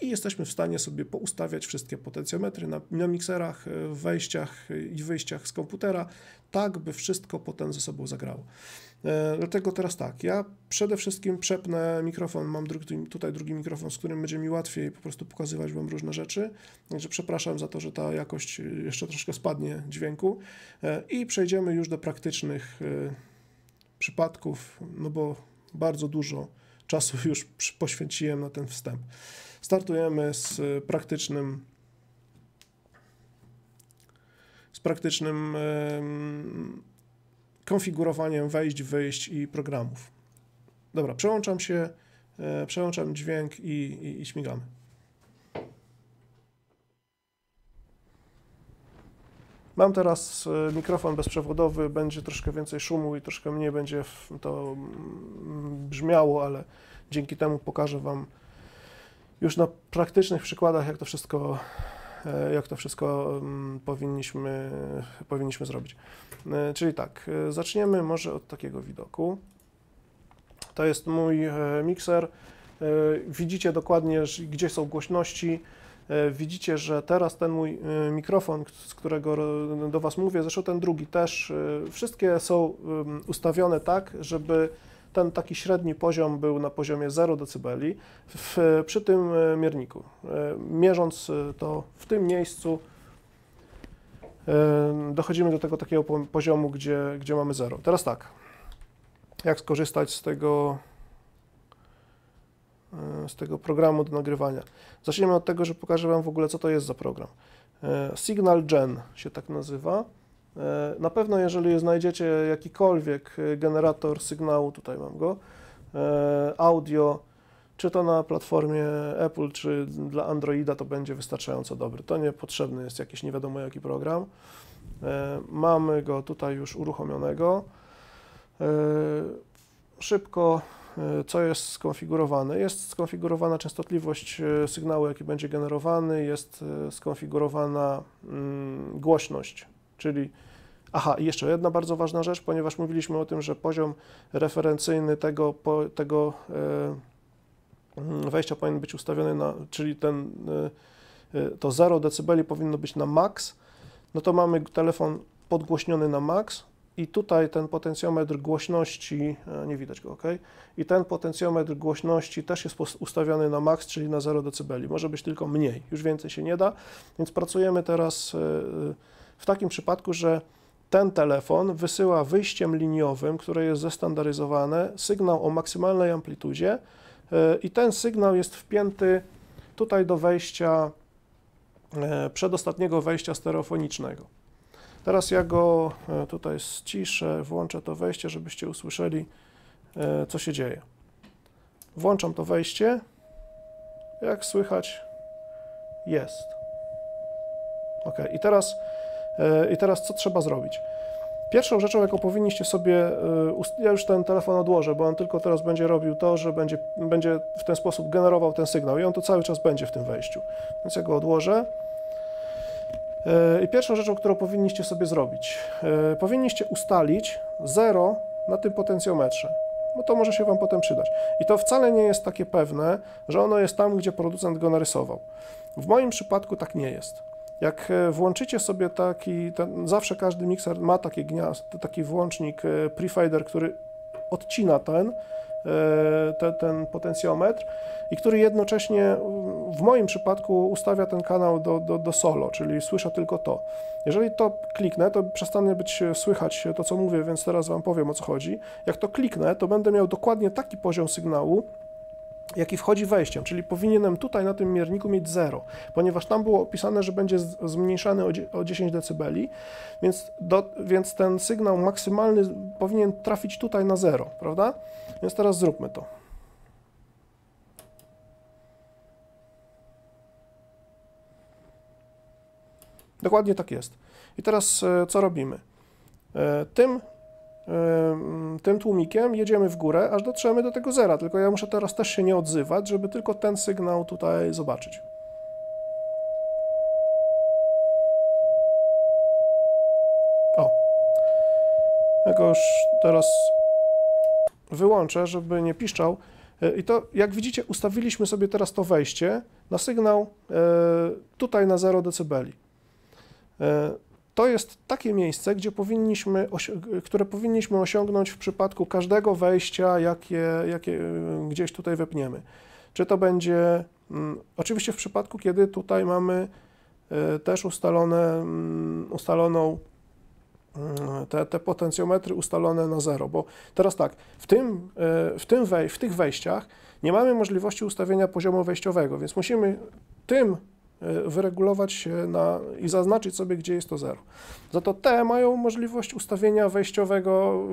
i jesteśmy w stanie sobie poustawiać wszystkie potencjometry na mikserach, wejściach i wyjściach z komputera, tak by wszystko potem ze sobą zagrało. Dlatego teraz tak, ja przede wszystkim przepnę mikrofon, mam tutaj drugi mikrofon, z którym będzie mi łatwiej po prostu pokazywać wam różne rzeczy, także przepraszam za to, że ta jakość jeszcze troszkę spadnie dźwięku i przejdziemy już do praktycznych przypadków, no bo bardzo dużo czasu już poświęciłem na ten wstęp. Startujemy z praktycznym konfigurowaniem wejść, wyjść i programów. Dobra, przełączam się, przełączam dźwięk i śmigamy. Mam teraz mikrofon bezprzewodowy, będzie troszkę więcej szumu i troszkę mniej będzie to brzmiało, ale dzięki temu pokażę wam już na praktycznych przykładach, jak to wszystko powinniśmy zrobić. Czyli tak, zaczniemy może od takiego widoku. To jest mój mikser. Widzicie dokładnie, gdzie są głośności. Widzicie, że teraz ten mój mikrofon, z którego do was mówię, zresztą ten drugi też, wszystkie są ustawione tak, żeby ten taki średni poziom był na poziomie 0 dB przy tym mierniku. Mierząc to w tym miejscu, dochodzimy do tego takiego poziomu, gdzie mamy 0. Teraz tak, jak skorzystać z tego programu do nagrywania. Zaczniemy od tego, że pokażę wam w ogóle, co to jest za program. Signal Gen się tak nazywa. Na pewno, jeżeli znajdziecie jakikolwiek generator sygnału, tutaj mam go, audio, czy to na platformie Apple, czy dla Androida, to będzie wystarczająco dobry. To niepotrzebny jest jakiś nie wiadomo jaki program. Mamy go tutaj już uruchomionego. Szybko, co jest skonfigurowane? Jest skonfigurowana częstotliwość sygnału, jaki będzie generowany, jest skonfigurowana głośność. Czyli, i jeszcze jedna bardzo ważna rzecz, ponieważ mówiliśmy o tym, że poziom referencyjny tego wejścia powinien być ustawiony na, czyli to 0 dB powinno być na max, no to mamy telefon podgłośniony na max i tutaj ten potencjometr głośności, nie widać go, ok? I ten potencjometr głośności też jest ustawiony na max, czyli na 0 dB, może być tylko mniej, już więcej się nie da, więc pracujemy teraz w takim przypadku, że ten telefon wysyła wyjściem liniowym, które jest zestandaryzowane, sygnał o maksymalnej amplitudzie i ten sygnał jest wpięty tutaj do wejścia, przedostatniego wejścia stereofonicznego. Teraz ja go tutaj ściszę, włączę to wejście, żebyście usłyszeli, co się dzieje. Włączam to wejście, jak słychać, jest. Ok, i teraz co trzeba zrobić? Pierwszą rzeczą, jaką powinniście sobie, ja już ten telefon odłożę, bo on tylko teraz będzie robił to, że będzie w ten sposób generował ten sygnał i on to cały czas będzie w tym wejściu, więc ja go odłożę. I pierwszą rzeczą, którą powinniście sobie zrobić, powinniście ustalić 0 na tym potencjometrze, bo to może się wam potem przydać. I to wcale nie jest takie pewne, że ono jest tam, gdzie producent go narysował. W moim przypadku tak nie jest. Jak włączycie sobie zawsze każdy mikser ma taki włącznik prefader, który odcina ten potencjometr i który jednocześnie w moim przypadku ustawia ten kanał do solo, czyli słyszę tylko to. Jeżeli to kliknę, to przestanie być słychać to, co mówię, więc teraz Wam powiem, o co chodzi. Jak to kliknę, to będę miał dokładnie taki poziom sygnału, jaki wchodzi wejściem, czyli powinienem tutaj na tym mierniku mieć 0, ponieważ tam było opisane, że będzie zmniejszany o 10 dB, więc ten sygnał maksymalny powinien trafić tutaj na 0, prawda? Więc teraz zróbmy to. Dokładnie tak jest. I teraz co robimy? Tym tłumikiem jedziemy w górę, aż dotrzemy do tego zera, tylko ja muszę teraz też się nie odzywać, żeby tylko ten sygnał tutaj zobaczyć. O! Jakoś teraz wyłączę, żeby nie piszczał. I to, jak widzicie, ustawiliśmy sobie teraz to wejście na sygnał tutaj na 0 dB. To jest takie miejsce, gdzie które powinniśmy osiągnąć w przypadku każdego wejścia, jakie gdzieś tutaj wepniemy. Czy to będzie, oczywiście w przypadku, kiedy tutaj mamy też ustaloną te potencjometry ustalone na 0, bo teraz tak, w tych wejściach nie mamy możliwości ustawienia poziomu wejściowego, więc musimy tym wyregulować się i zaznaczyć sobie, gdzie jest to 0. Za to te mają możliwość ustawienia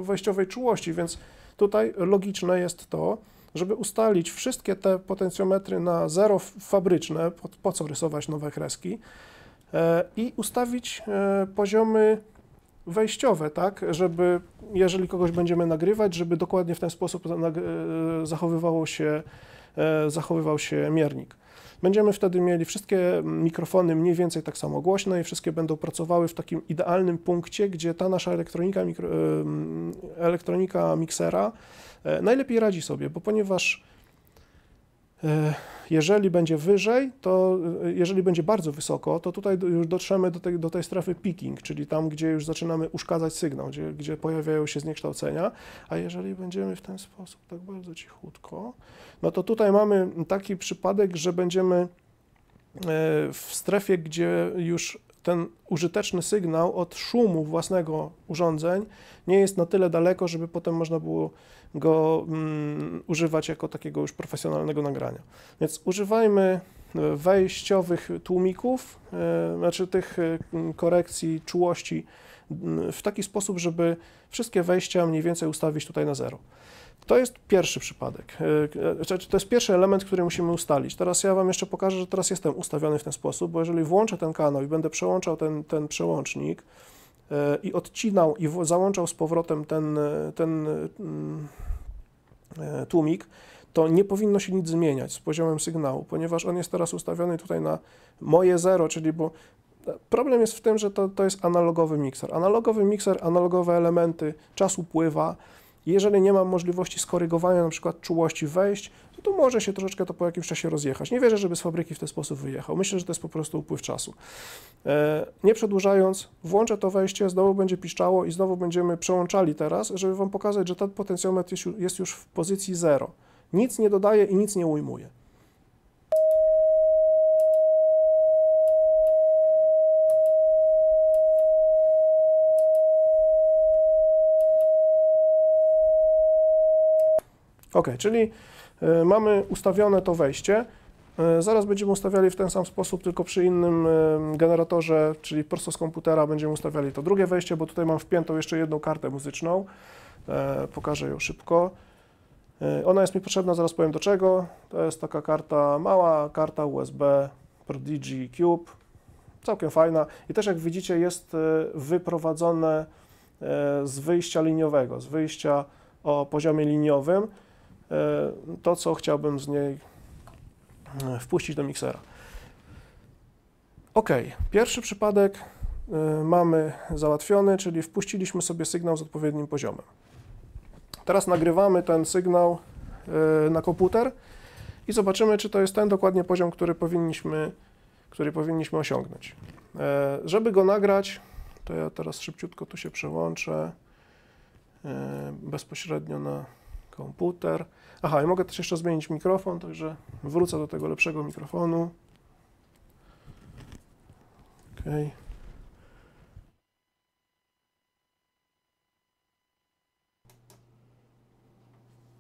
wejściowej czułości, więc tutaj logiczne jest to, żeby ustalić wszystkie te potencjometry na 0 fabryczne, po co rysować nowe kreski, i ustawić poziomy wejściowe, tak, żeby, jeżeli kogoś będziemy nagrywać, żeby dokładnie w ten sposób zachowywał się miernik. Będziemy wtedy mieli wszystkie mikrofony mniej więcej tak samo głośne i wszystkie będą pracowały w takim idealnym punkcie, gdzie ta nasza elektronika miksera najlepiej radzi sobie, bo ponieważ jeżeli będzie wyżej, to jeżeli będzie bardzo wysoko, to tutaj już dotrzemy do tej strefy peaking, czyli tam, gdzie już zaczynamy uszkadzać sygnał, gdzie pojawiają się zniekształcenia, a jeżeli będziemy w ten sposób tak bardzo cichutko, no to tutaj mamy taki przypadek, że będziemy w strefie, gdzie już ten użyteczny sygnał od szumu własnego urządzeń nie jest na tyle daleko, żeby potem można było go używać jako takiego już profesjonalnego nagrania. Więc używajmy wejściowych tłumików, znaczy tych korekcji czułości w taki sposób, żeby wszystkie wejścia mniej więcej ustawić tutaj na 0. To jest pierwszy przypadek, to jest pierwszy element, który musimy ustalić. Teraz ja Wam jeszcze pokażę, że teraz jestem ustawiony w ten sposób, bo jeżeli włączę ten kanał i będę przełączał ten przełącznik i odcinał i załączał z powrotem ten tłumik, to nie powinno się nic zmieniać z poziomem sygnału, ponieważ on jest teraz ustawiony tutaj na moje 0, czyli bo problem jest w tym, że to jest analogowy mikser. Analogowy mikser, analogowe elementy, czas upływa. Jeżeli nie mam możliwości skorygowania na przykład czułości wejść, to może się troszeczkę to po jakimś czasie rozjechać. Nie wierzę, żeby z fabryki w ten sposób wyjechał. Myślę, że to jest po prostu upływ czasu. Nie przedłużając, włączę to wejście, znowu będzie piszczało i znowu będziemy przełączali teraz, żeby Wam pokazać, że ten potencjometr jest już w pozycji 0. Nic nie dodaje i nic nie ujmuje. Ok, czyli mamy ustawione to wejście, zaraz będziemy ustawiali w ten sam sposób, tylko przy innym generatorze, czyli prosto z komputera będziemy ustawiali to drugie wejście, bo tutaj mam wpiętą jeszcze jedną kartę muzyczną, pokażę ją szybko. Ona jest mi potrzebna, zaraz powiem do czego, to jest taka karta, mała karta USB ProDigi Cube, całkiem fajna i też jak widzicie jest wyprowadzone z wyjścia liniowego, z wyjścia o poziomie liniowym, to co chciałbym z niej wpuścić do miksera. Ok, pierwszy przypadek mamy załatwiony, czyli wpuściliśmy sobie sygnał z odpowiednim poziomem. Teraz nagrywamy ten sygnał na komputer i zobaczymy, czy to jest ten dokładnie poziom, który powinniśmy osiągnąć. Żeby go nagrać, to ja teraz szybciutko tu się przełączę bezpośrednio na komputer. Aha, ja mogę też jeszcze zmienić mikrofon, także wrócę do tego lepszego mikrofonu. Okej.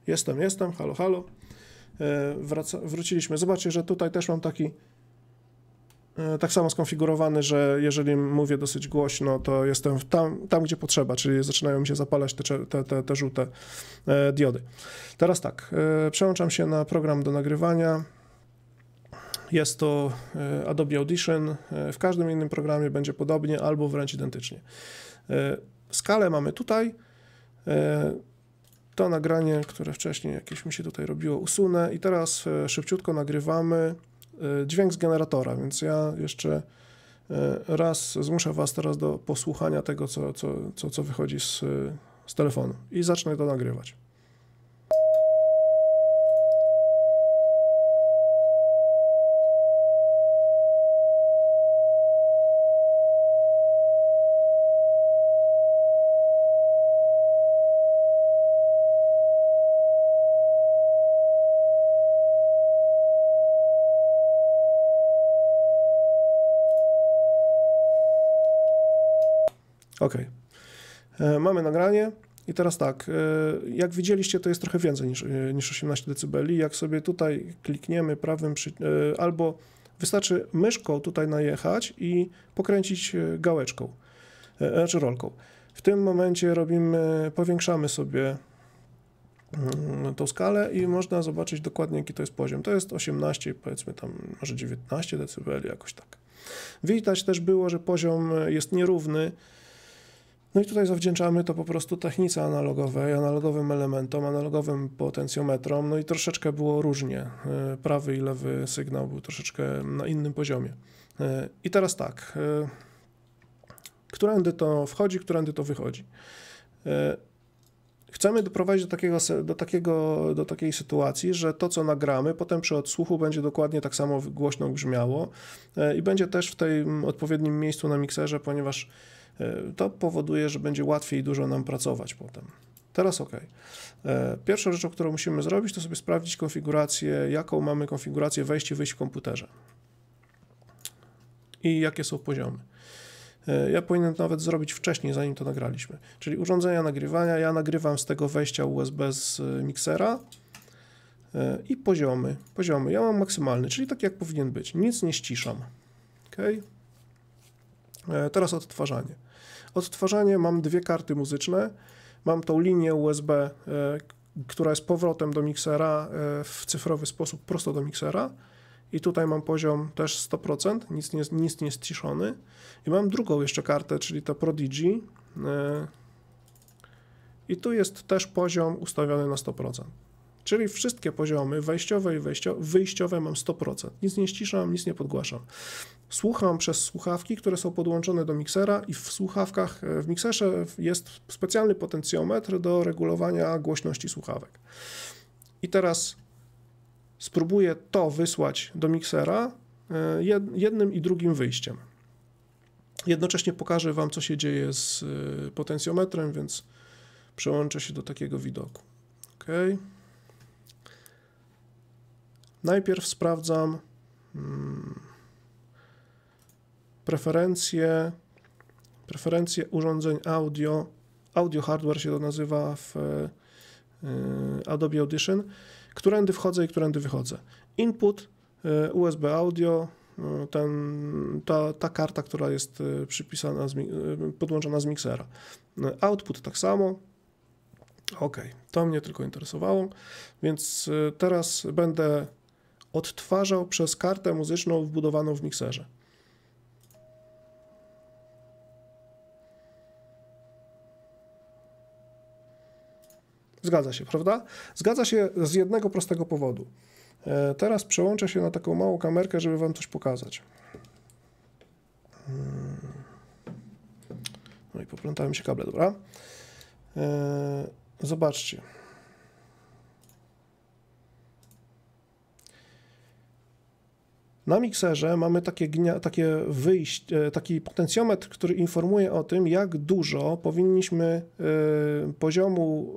Jestem, halo, halo. Wróciliśmy. Zobaczcie, że tutaj też mam taki tak samo skonfigurowany, że jeżeli mówię dosyć głośno, to jestem tam, gdzie potrzeba, czyli zaczynają mi się zapalać te żółte diody. Teraz tak, przełączam się na program do nagrywania. Jest to Adobe Audition. W każdym innym programie będzie podobnie albo wręcz identycznie. Skalę mamy tutaj. To nagranie, które wcześniej jakieś mi się tutaj robiło, usunę i teraz szybciutko nagrywamy dźwięk z generatora, więc ja jeszcze raz zmuszę Was teraz do posłuchania tego, co wychodzi z telefonu i zacznę to nagrywać. Ok, mamy nagranie i teraz tak, jak widzieliście, to jest trochę więcej niż 18 dB. Jak sobie tutaj klikniemy prawym, albo wystarczy myszką tutaj najechać i pokręcić gałeczką, czy rolką. W tym momencie robimy, powiększamy sobie tą skalę i można zobaczyć dokładnie, jaki to jest poziom. To jest 18, powiedzmy tam może 19 dB, jakoś tak. Widać też było, że poziom jest nierówny. No i tutaj zawdzięczamy to po prostu technice analogowej, analogowym elementom, analogowym potencjometrom, no i troszeczkę było różnie. Prawy i lewy sygnał był troszeczkę na innym poziomie. I teraz tak, którędy to wchodzi, którędy to wychodzi. Chcemy doprowadzić do takiej sytuacji, że to, co nagramy, potem przy odsłuchu będzie dokładnie tak samo głośno brzmiało i będzie też w tym odpowiednim miejscu na mikserze, ponieważ to powoduje, że będzie łatwiej dużo nam pracować potem. Teraz ok. Pierwszą rzeczą, którą musimy zrobić, to sobie sprawdzić konfigurację, jaką mamy konfigurację wejść i wyjść w komputerze. I jakie są poziomy. Ja powinienem nawet zrobić wcześniej, zanim to nagraliśmy. Czyli urządzenia nagrywania, ja nagrywam z tego wejścia USB z miksera i poziomy. Ja mam maksymalny, czyli tak jak powinien być. Nic nie ściszam. Ok. Teraz odtwarzanie. Odtwarzanie, mam dwie karty muzyczne, mam tą linię USB, która jest powrotem do miksera w cyfrowy sposób, prosto do miksera i tutaj mam poziom też 100%, nic nie ściszony i mam drugą jeszcze kartę, czyli to ProDigi i tu jest też poziom ustawiony na 100%, czyli wszystkie poziomy wejściowe i wyjściowe mam 100%, nic nie ściszam, nic nie podgłaszam. Słucham przez słuchawki, które są podłączone do miksera i w słuchawkach, w mikserze jest specjalny potencjometr do regulowania głośności słuchawek. I teraz spróbuję to wysłać do miksera jednym i drugim wyjściem. Jednocześnie pokażę Wam, co się dzieje z potencjometrem, więc przełączę się do takiego widoku. Ok. Najpierw sprawdzam preferencje urządzeń audio hardware się to nazywa w Adobe Audition, którędy wchodzę i którędy wychodzę. Input, USB audio, ta karta, która jest przypisana, podłączona z miksera. Output tak samo. Ok, to mnie tylko interesowało, więc teraz będę odtwarzał przez kartę muzyczną wbudowaną w mikserze. Zgadza się, prawda? Zgadza się z jednego prostego powodu. Teraz przełączę się na taką małą kamerkę, żeby Wam coś pokazać. No i poplątałem się kable, dobra? Zobaczcie. Na mikserze mamy taki potencjometr, który informuje o tym, jak dużo powinniśmy poziomu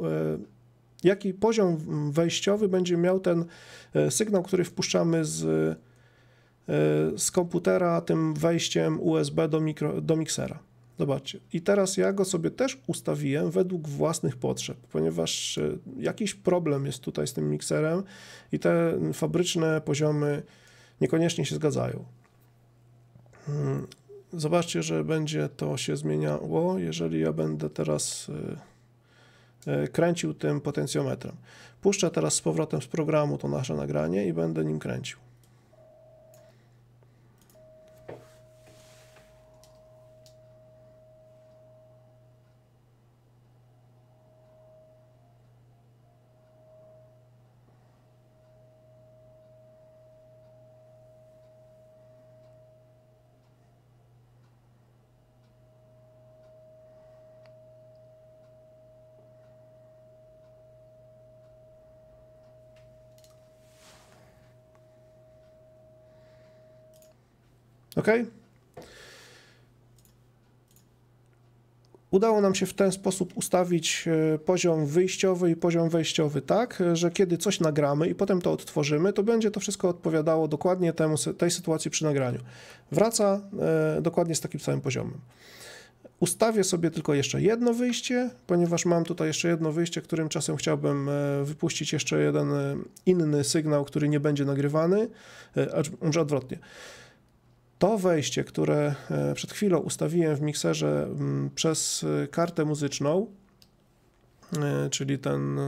jaki poziom wejściowy będzie miał ten sygnał, który wpuszczamy z komputera tym wejściem USB do miksera. Zobaczcie. I teraz ja go sobie też ustawiłem według własnych potrzeb, ponieważ jakiś problem jest tutaj z tym mikserem i te fabryczne poziomy niekoniecznie się zgadzają. Zobaczcie, że będzie to się zmieniało, jeżeli ja będę teraz kręcił tym potencjometrem. Puszczę teraz z powrotem z programu to nasze nagranie i będę nim kręcił. OK. Udało nam się w ten sposób ustawić poziom wyjściowy i poziom wejściowy tak, że kiedy coś nagramy i potem to odtworzymy, to będzie to wszystko odpowiadało dokładnie tej sytuacji przy nagraniu. Wraca dokładnie z takim samym poziomem. Ustawię sobie tylko jeszcze jedno wyjście, ponieważ mam tutaj jeszcze jedno wyjście, którym czasem chciałbym wypuścić jeszcze jeden inny sygnał, który nie będzie nagrywany, może odwrotnie. To wejście, które przed chwilą ustawiłem w mikserze przez kartę muzyczną, czyli ten...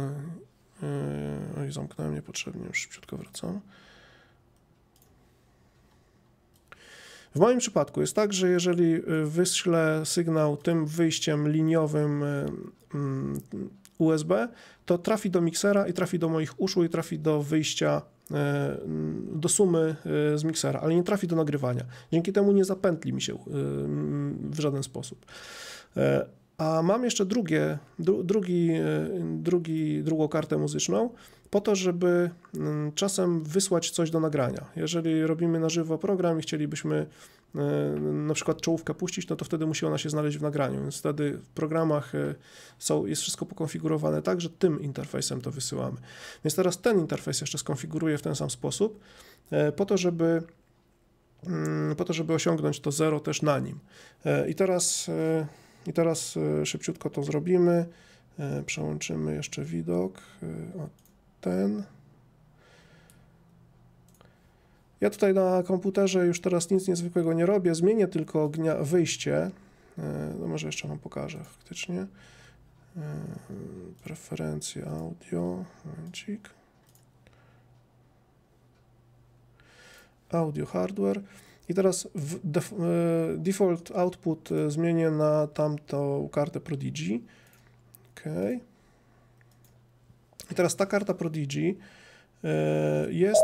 Oj, zamknąłem niepotrzebnie, już szybciutko wracam. W moim przypadku jest tak, że jeżeli wyślę sygnał tym wyjściem liniowym USB, to trafi do miksera i trafi do moich uszu i trafi do wyjścia do sumy z miksera, ale nie trafi do nagrywania. Dzięki temu nie zapętli mi się w żaden sposób. A mam jeszcze drugą kartę muzyczną po to, żeby czasem wysłać coś do nagrania. Jeżeli robimy na żywo program i chcielibyśmy na przykład czołówkę puścić, no to wtedy musi ona się znaleźć w nagraniu. Więc wtedy w programach jest wszystko pokonfigurowane tak, że tym interfejsem to wysyłamy. Więc teraz ten interfejs jeszcze skonfiguruję w ten sam sposób po to, żeby osiągnąć to 0 też na nim. I teraz szybciutko to zrobimy. Przełączymy jeszcze widok. Ten. Ja tutaj na komputerze już teraz nic niezwykłego nie robię. Zmienię tylko wyjście. No może jeszcze wam pokażę faktycznie. Preferencje audio. Momencik. Audio hardware. I teraz default output zmienię na tamtą kartę ProDigi. OK. I teraz ta karta ProDigi jest,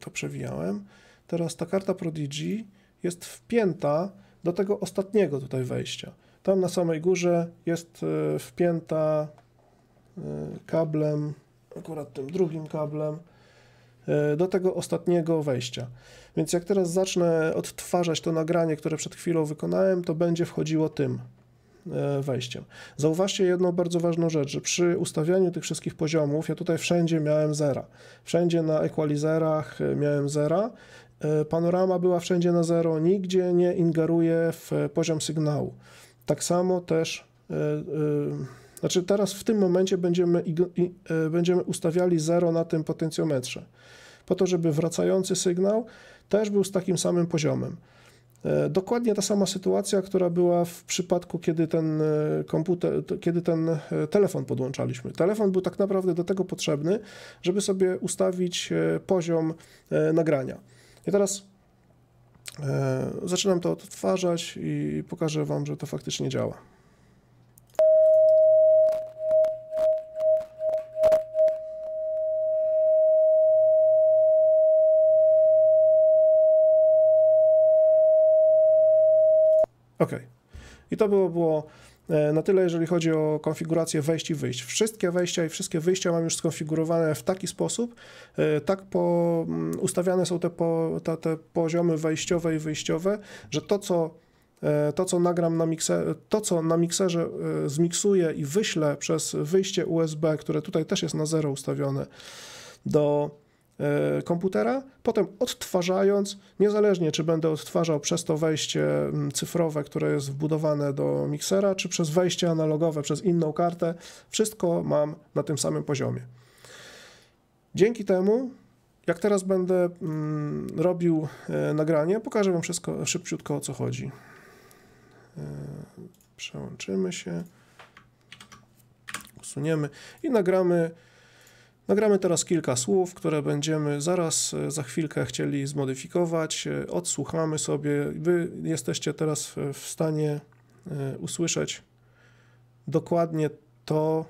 to przewijałem, teraz ta karta ProDigi jest wpięta do tego ostatniego tutaj wejścia. Tam na samej górze jest wpięta kablem, akurat tym drugim kablem, do tego ostatniego wejścia. Więc jak teraz zacznę odtwarzać to nagranie, które przed chwilą wykonałem, to będzie wchodziło tym wejściem. Zauważcie jedną bardzo ważną rzecz, że przy ustawianiu tych wszystkich poziomów, ja tutaj wszędzie miałem zera. Wszędzie na equalizerach miałem zera. Panorama była wszędzie na zero, nigdzie nie ingeruje w poziom sygnału. Tak samo też... Znaczy teraz w tym momencie będziemy ustawiali 0 na tym potencjometrze, po to, żeby wracający sygnał też był z takim samym poziomem. Dokładnie ta sama sytuacja, która była w przypadku, kiedy ten telefon podłączaliśmy. Telefon był tak naprawdę do tego potrzebny, żeby sobie ustawić poziom nagrania. I teraz zaczynam to odtwarzać i pokażę wam, że to faktycznie działa. OK. I to było na tyle, jeżeli chodzi o konfigurację wejść i wyjść. Wszystkie wejścia i wszystkie wyjścia mam już skonfigurowane w taki sposób. Tak ustawiane są te poziomy wejściowe i wyjściowe, że to, co to, co nagram na mikserze, to, co na mikserze zmiksuję i wyślę przez wyjście USB, które tutaj też jest na 0 ustawione do komputera, potem odtwarzając, niezależnie czy będę odtwarzał przez to wejście cyfrowe, które jest wbudowane do miksera, czy przez wejście analogowe, przez inną kartę, wszystko mam na tym samym poziomie. Dzięki temu, jak teraz będę robił nagranie, pokażę Wam wszystko szybciutko, o co chodzi. Przełączymy się, usuniemy i nagramy. Nagramy teraz kilka słów, które będziemy zaraz, za chwilkę chcieli zmodyfikować. Odsłuchamy sobie. Wy jesteście teraz w stanie usłyszeć dokładnie to,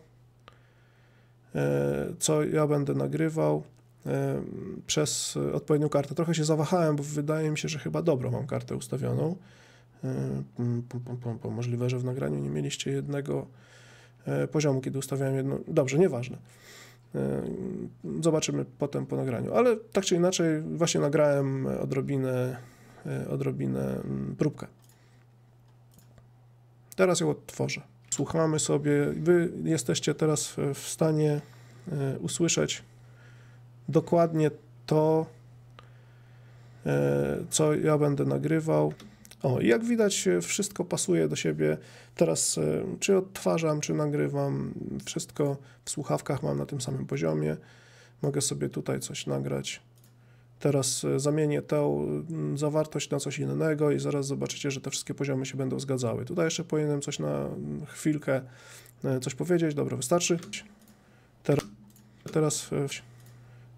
co ja będę nagrywał przez odpowiednią kartę. Trochę się zawahałem, bo wydaje mi się, że chyba dobrą mam kartę ustawioną. Możliwe, że w nagraniu nie mieliście jednego poziomu, kiedy ustawiałem jedną. Dobrze, nieważne. Zobaczymy potem po nagraniu, ale tak czy inaczej właśnie nagrałem odrobinę próbkę. Teraz ją odtworzę. Słuchamy sobie. Wy jesteście teraz w stanie usłyszeć dokładnie to, co ja będę nagrywał. O, jak widać, wszystko pasuje do siebie. Teraz czy odtwarzam, czy nagrywam, wszystko w słuchawkach mam na tym samym poziomie. Mogę sobie tutaj coś nagrać. Teraz zamienię tę zawartość na coś innego i zaraz zobaczycie, że te wszystkie poziomy się będą zgadzały. Tutaj jeszcze powinienem coś na chwilkę coś powiedzieć. Dobra, wystarczy.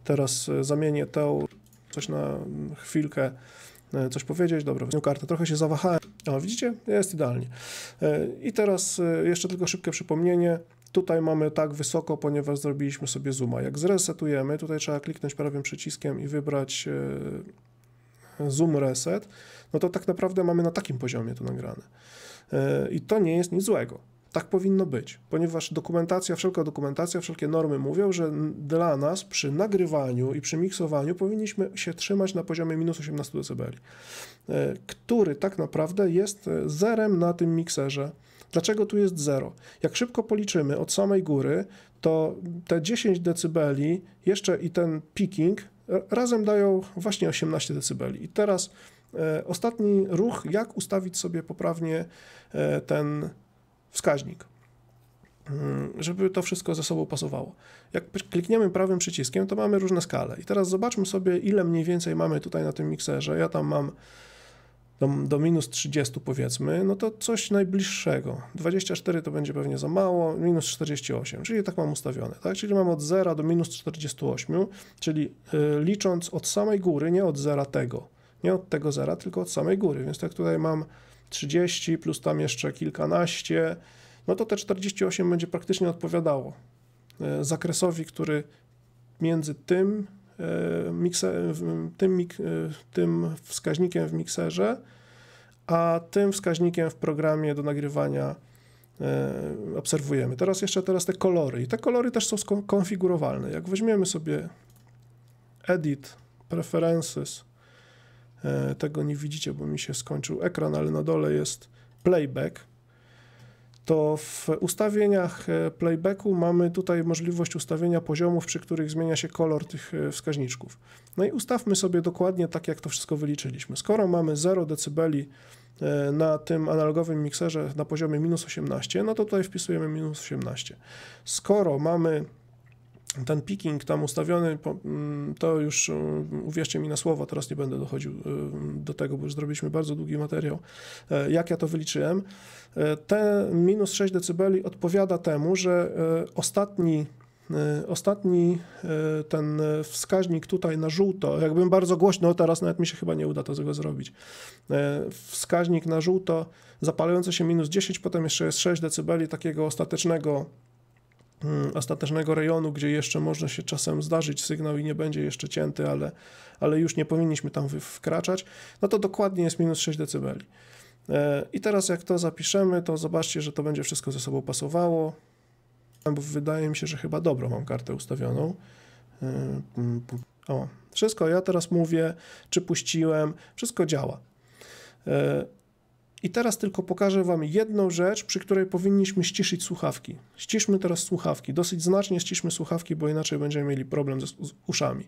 Teraz zamienię tę coś na chwilkę coś powiedzieć. Dobra, wezmę kartę. Trochę się zawahałem. O, widzicie? Jest idealnie. I teraz jeszcze tylko szybkie przypomnienie. Tutaj mamy tak wysoko, ponieważ zrobiliśmy sobie zooma. Jak zresetujemy, tutaj trzeba kliknąć prawym przyciskiem i wybrać zoom reset, no to tak naprawdę mamy na takim poziomie to nagrane. I to nie jest nic złego. Tak powinno być, ponieważ wszelka dokumentacja, wszelkie normy mówią, że dla nas przy nagrywaniu i przy miksowaniu powinniśmy się trzymać na poziomie minus 18 dB, który tak naprawdę jest zerem na tym mikserze. Dlaczego tu jest 0? Jak szybko policzymy od samej góry, to te 10 dB jeszcze i ten peaking razem dają właśnie 18 dB. I teraz ostatni ruch, jak ustawić sobie poprawnie ten wskaźnik, żeby to wszystko ze sobą pasowało. Jak klikniemy prawym przyciskiem, to mamy różne skale. I teraz zobaczmy sobie, ile mniej więcej mamy tutaj na tym mikserze. Ja tam mam do minus 30 powiedzmy, no to coś najbliższego. 24 to będzie pewnie za mało, minus 48, czyli tak mam ustawione. Tak? Czyli mam od 0 do minus 48, czyli licząc od samej góry, nie od zera tego. Nie od tego zera, tylko od samej góry. Więc tak tutaj mam 30 plus tam jeszcze kilkanaście, no to te 48 będzie praktycznie odpowiadało zakresowi, który między tym wskaźnikiem w mikserze, a tym wskaźnikiem w programie do nagrywania obserwujemy. Teraz jeszcze te kolory. I te kolory też są skonfigurowalne. Jak weźmiemy sobie Edit, Preferences, tego nie widzicie, bo mi się skończył ekran, ale na dole jest playback, to w ustawieniach playbacku mamy tutaj możliwość ustawienia poziomów, przy których zmienia się kolor tych wskaźniczków. No i ustawmy sobie dokładnie tak, jak to wszystko wyliczyliśmy. Skoro mamy 0 dB na tym analogowym mikserze na poziomie minus 18, no to tutaj wpisujemy minus 18. Skoro mamy ten peaking tam ustawiony, to już uwierzcie mi na słowo, teraz nie będę dochodził do tego, bo już zrobiliśmy bardzo długi materiał, jak ja to wyliczyłem. Te minus 6 dB odpowiada temu, że ostatni ten wskaźnik tutaj na żółto, jakbym bardzo głośno, teraz nawet mi się chyba nie uda tego zrobić, wskaźnik na żółto zapalający się minus 10, potem jeszcze jest 6 dB takiego ostatecznego rejonu, gdzie jeszcze może się czasem zdarzyć sygnał i nie będzie jeszcze cięty, ale już nie powinniśmy tam wkraczać, no to dokładnie jest minus 6 dB. I teraz jak to zapiszemy, to zobaczcie, że to będzie wszystko ze sobą pasowało, bo wydaje mi się, że chyba dobrą mam kartę ustawioną. O, wszystko ja teraz mówię, czy puściłem, wszystko działa. I teraz tylko pokażę Wam jedną rzecz, przy której powinniśmy ściszyć słuchawki. Ściszmy teraz słuchawki. Dosyć znacznie ściszmy słuchawki, bo inaczej będziemy mieli problem z uszami.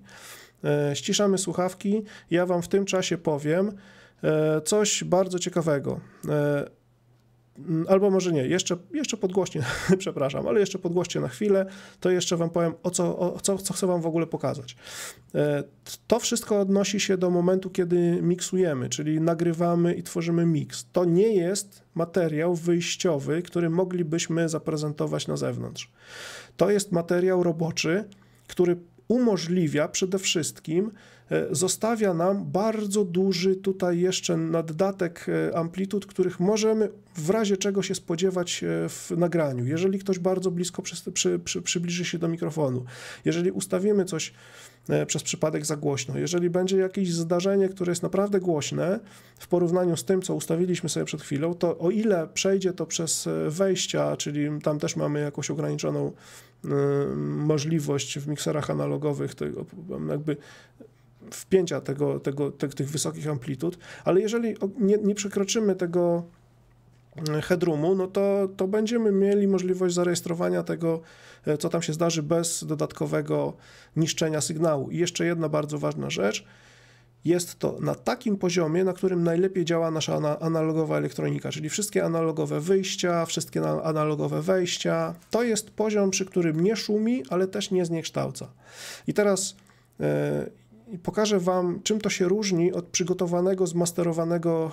Ściszamy słuchawki. Ja Wam w tym czasie powiem coś bardzo ciekawego. Albo może nie, jeszcze podgłośnie, przepraszam, ale jeszcze podgłośnie na chwilę, to jeszcze Wam powiem, co chcę Wam w ogóle pokazać. To wszystko odnosi się do momentu, kiedy miksujemy, czyli nagrywamy i tworzymy miks. To nie jest materiał wyjściowy, który moglibyśmy zaprezentować na zewnątrz. To jest materiał roboczy, który umożliwia przede wszystkim, zostawia nam bardzo duży tutaj jeszcze naddatek amplitud, których możemy w razie czego się spodziewać w nagraniu. Jeżeli ktoś bardzo blisko przybliży się do mikrofonu, jeżeli ustawimy coś przez przypadek za głośno, jeżeli będzie jakieś zdarzenie, które jest naprawdę głośne w porównaniu z tym, co ustawiliśmy sobie przed chwilą, to o ile przejdzie to przez wejścia, czyli tam też mamy jakąś ograniczoną możliwość w mikserach analogowych tego jakby wpięcia tych wysokich amplitud, ale jeżeli nie przekroczymy tego headroomu, no to będziemy mieli możliwość zarejestrowania tego, co tam się zdarzy, bez dodatkowego niszczenia sygnału. I jeszcze jedna bardzo ważna rzecz, jest to na takim poziomie, na którym najlepiej działa nasza analogowa elektronika, czyli wszystkie analogowe wyjścia, wszystkie analogowe wejścia. To jest poziom, przy którym nie szumi, ale też nie zniekształca. I teraz pokażę Wam, czym to się różni od przygotowanego, zmasterowanego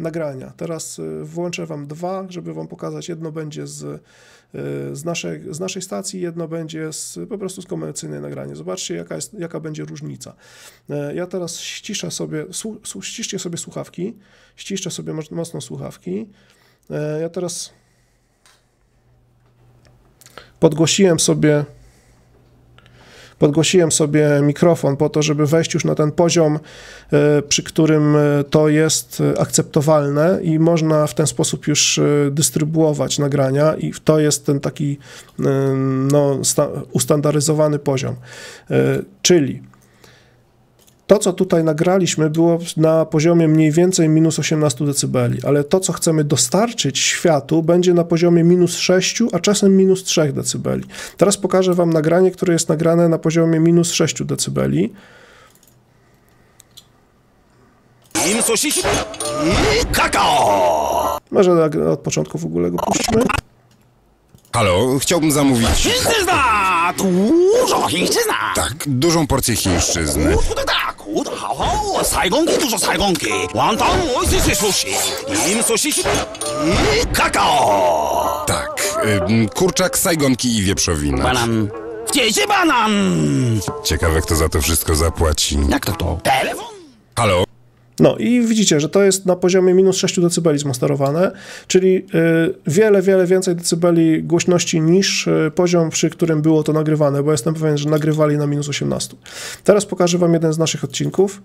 nagrania. Teraz włączę Wam dwa, żeby Wam pokazać. Jedno będzie z naszej stacji, jedno będzie po prostu z komercyjnej nagrania. Zobaczcie, jaka będzie różnica. Ja teraz ściszę sobie, ściszcie sobie słuchawki, ściszę sobie mocno słuchawki. Ja teraz podgłosiłem sobie mikrofon po to, żeby wejść już na ten poziom, przy którym to jest akceptowalne i można w ten sposób już dystrybuować nagrania, i to jest ten taki no, ustandaryzowany poziom. Czyli to, co tutaj nagraliśmy, było na poziomie mniej więcej minus 18 dB, ale to, co chcemy dostarczyć światu, będzie na poziomie minus 6, a czasem minus 3 dB. Teraz pokażę Wam nagranie, które jest nagrane na poziomie minus 6 dB. Może od początku w ogóle go puszczmy. Halo, chciałbym zamówić... Chińszczyzna! Dużo chińszczyzna! Tak, dużą porcję chińszczyzny. Sajgonki, dużo sajgonki! Wonton, ojciec sushi! Im sushi i kakao! Tak, kurczak, sajgonki i wieprzowina. Banan! Wciecie banan! Ciekawe, kto za to wszystko zapłaci. Jak to? Telefon? Halo? No i widzicie, że to jest na poziomie minus 6 dB zmasterowane, czyli wiele, wiele więcej decybeli głośności niż poziom, przy którym było to nagrywane, bo jestem pewien, że nagrywali na minus 18. Teraz pokażę Wam jeden z naszych odcinków.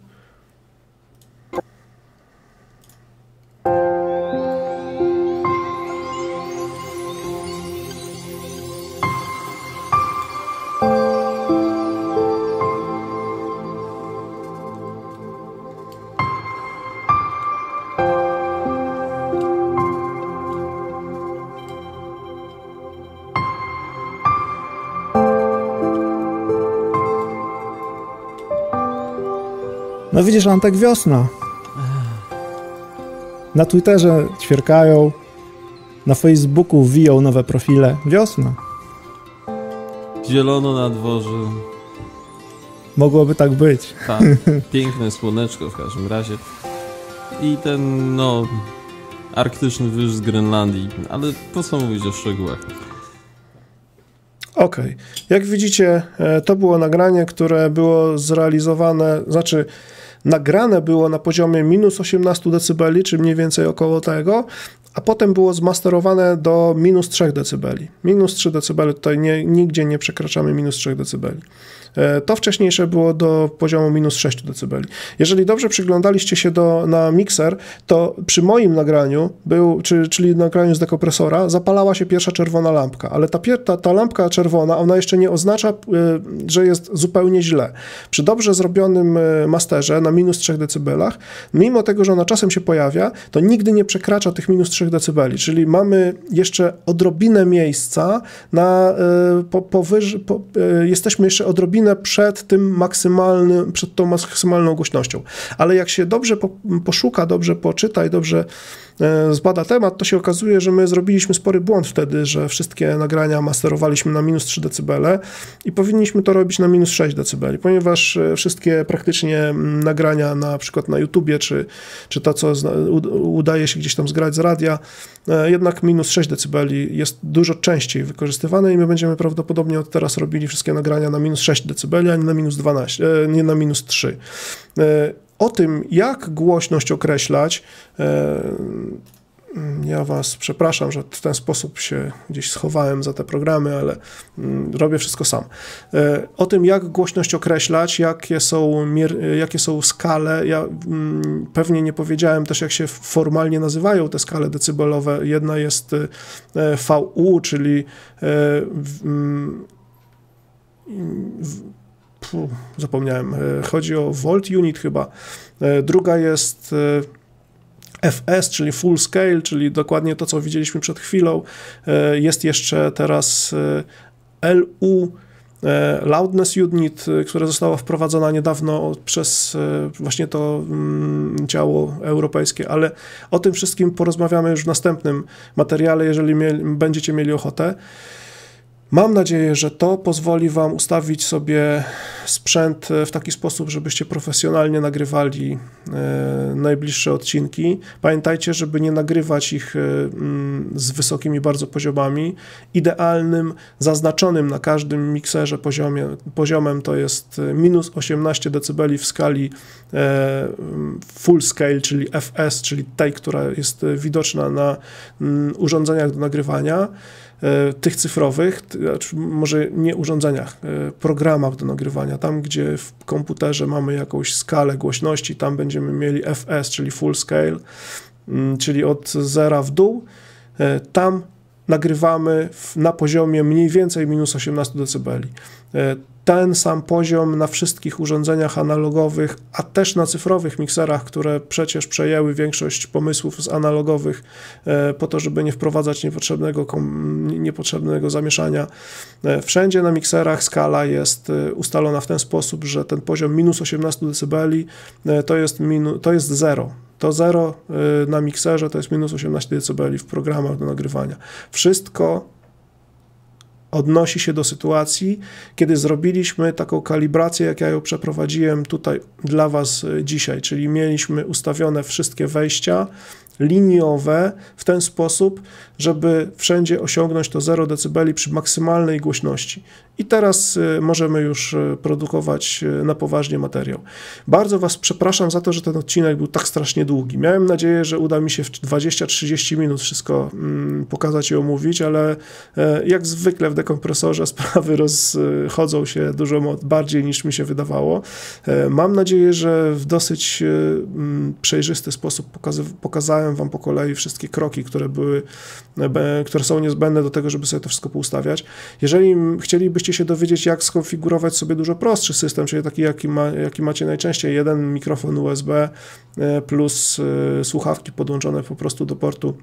No widzisz, Antek, wiosna. Na Twitterze ćwierkają, na Facebooku wiją nowe profile. Wiosna. Zielono na dworze. Mogłoby tak być. Tak, piękne słoneczko w każdym razie. I ten, no, arktyczny wyż z Grenlandii. Ale po co mówić o szczegółach? Okej. Jak widzicie, to było nagranie, które było zrealizowane, znaczy... Nagrane było na poziomie minus 18 dB, czy mniej więcej około tego, a potem było zmasterowane do minus 3 dB. Minus 3 dB, tutaj nigdzie nie przekraczamy minus 3 dB. To wcześniejsze było do poziomu minus 6 dB. Jeżeli dobrze przyglądaliście się na mikser, to przy moim nagraniu, czyli nagraniu z dekompresora, zapalała się pierwsza czerwona lampka, ale ta lampka czerwona, ona jeszcze nie oznacza, że jest zupełnie źle. Przy dobrze zrobionym masterze na minus 3 dB, mimo tego, że ona czasem się pojawia, to nigdy nie przekracza tych minus 3 dB, czyli mamy jeszcze odrobinę miejsca na jesteśmy jeszcze odrobinę przed tym maksymalnym, przed tą maksymalną głośnością. Ale jak się dobrze poszuka, dobrze poczyta i dobrze zbada temat, to się okazuje, że my zrobiliśmy spory błąd wtedy, że wszystkie nagrania masterowaliśmy na minus 3 dB i powinniśmy to robić na minus 6 dB, ponieważ wszystkie praktycznie nagrania na przykład na YouTubie, czy to, co udaje się gdzieś tam zgrać z radia, jednak minus 6 dB jest dużo częściej wykorzystywane i my będziemy prawdopodobnie od teraz robili wszystkie nagrania na minus 6 dB, a nie na minus 12, nie na minus 3. O tym, jak głośność określać, ja was przepraszam, że w ten sposób się gdzieś schowałem za te programy, ale robię wszystko sam. O tym, jak głośność określać, jakie są skale, ja pewnie nie powiedziałem też, jak się formalnie nazywają te skale decybelowe. Jedna jest VU, czyli zapomniałem, chodzi o volt unit chyba. Druga jest FS, czyli full scale, czyli dokładnie to, co widzieliśmy przed chwilą. Jest jeszcze teraz LU, Loudness Unit, która została wprowadzona niedawno przez właśnie to ciało europejskie, ale o tym wszystkim porozmawiamy już w następnym materiale, jeżeli będziecie mieli ochotę. Mam nadzieję, że to pozwoli wam ustawić sobie sprzęt w taki sposób, żebyście profesjonalnie nagrywali najbliższe odcinki. Pamiętajcie, żeby nie nagrywać ich z wysokimi bardzo poziomami. Idealnym, zaznaczonym na każdym mikserze poziomem to jest minus 18 dB w skali full scale, czyli FS, czyli tej, która jest widoczna na urządzeniach do nagrywania, tych cyfrowych, może nie urządzeniach, programach do nagrywania, tam gdzie w komputerze mamy jakąś skalę głośności, tam będziemy mieli FS, czyli full scale, czyli od zera w dół, tam nagrywamy na poziomie mniej więcej minus 18 dB. Ten sam poziom na wszystkich urządzeniach analogowych, a też na cyfrowych mikserach, które przecież przejęły większość pomysłów z analogowych po to, żeby nie wprowadzać niepotrzebnego zamieszania. Wszędzie na mikserach skala jest ustalona w ten sposób, że ten poziom minus 18 dB to jest 0. To 0 na mikserze to jest minus 18 dB w programach do nagrywania. Wszystko odnosi się do sytuacji, kiedy zrobiliśmy taką kalibrację, jak ja ją przeprowadziłem tutaj dla was dzisiaj, czyli mieliśmy ustawione wszystkie wejścia liniowe w ten sposób, żeby wszędzie osiągnąć to 0 dB przy maksymalnej głośności. I teraz możemy już produkować na poważnie materiał. Bardzo was przepraszam za to, że ten odcinek był tak strasznie długi. Miałem nadzieję, że uda mi się w 20-30 minut wszystko pokazać i omówić, ale jak zwykle w dekompresorze sprawy rozchodzą się dużo bardziej niż mi się wydawało. Mam nadzieję, że w dosyć przejrzysty sposób pokazałem wam po kolei wszystkie kroki, które są niezbędne do tego, żeby sobie to wszystko poustawiać. Jeżeli chcielibyście się dowiedzieć, jak skonfigurować sobie dużo prostszy system, czyli taki, jaki macie najczęściej, jeden mikrofon USB plus słuchawki podłączone po prostu do portu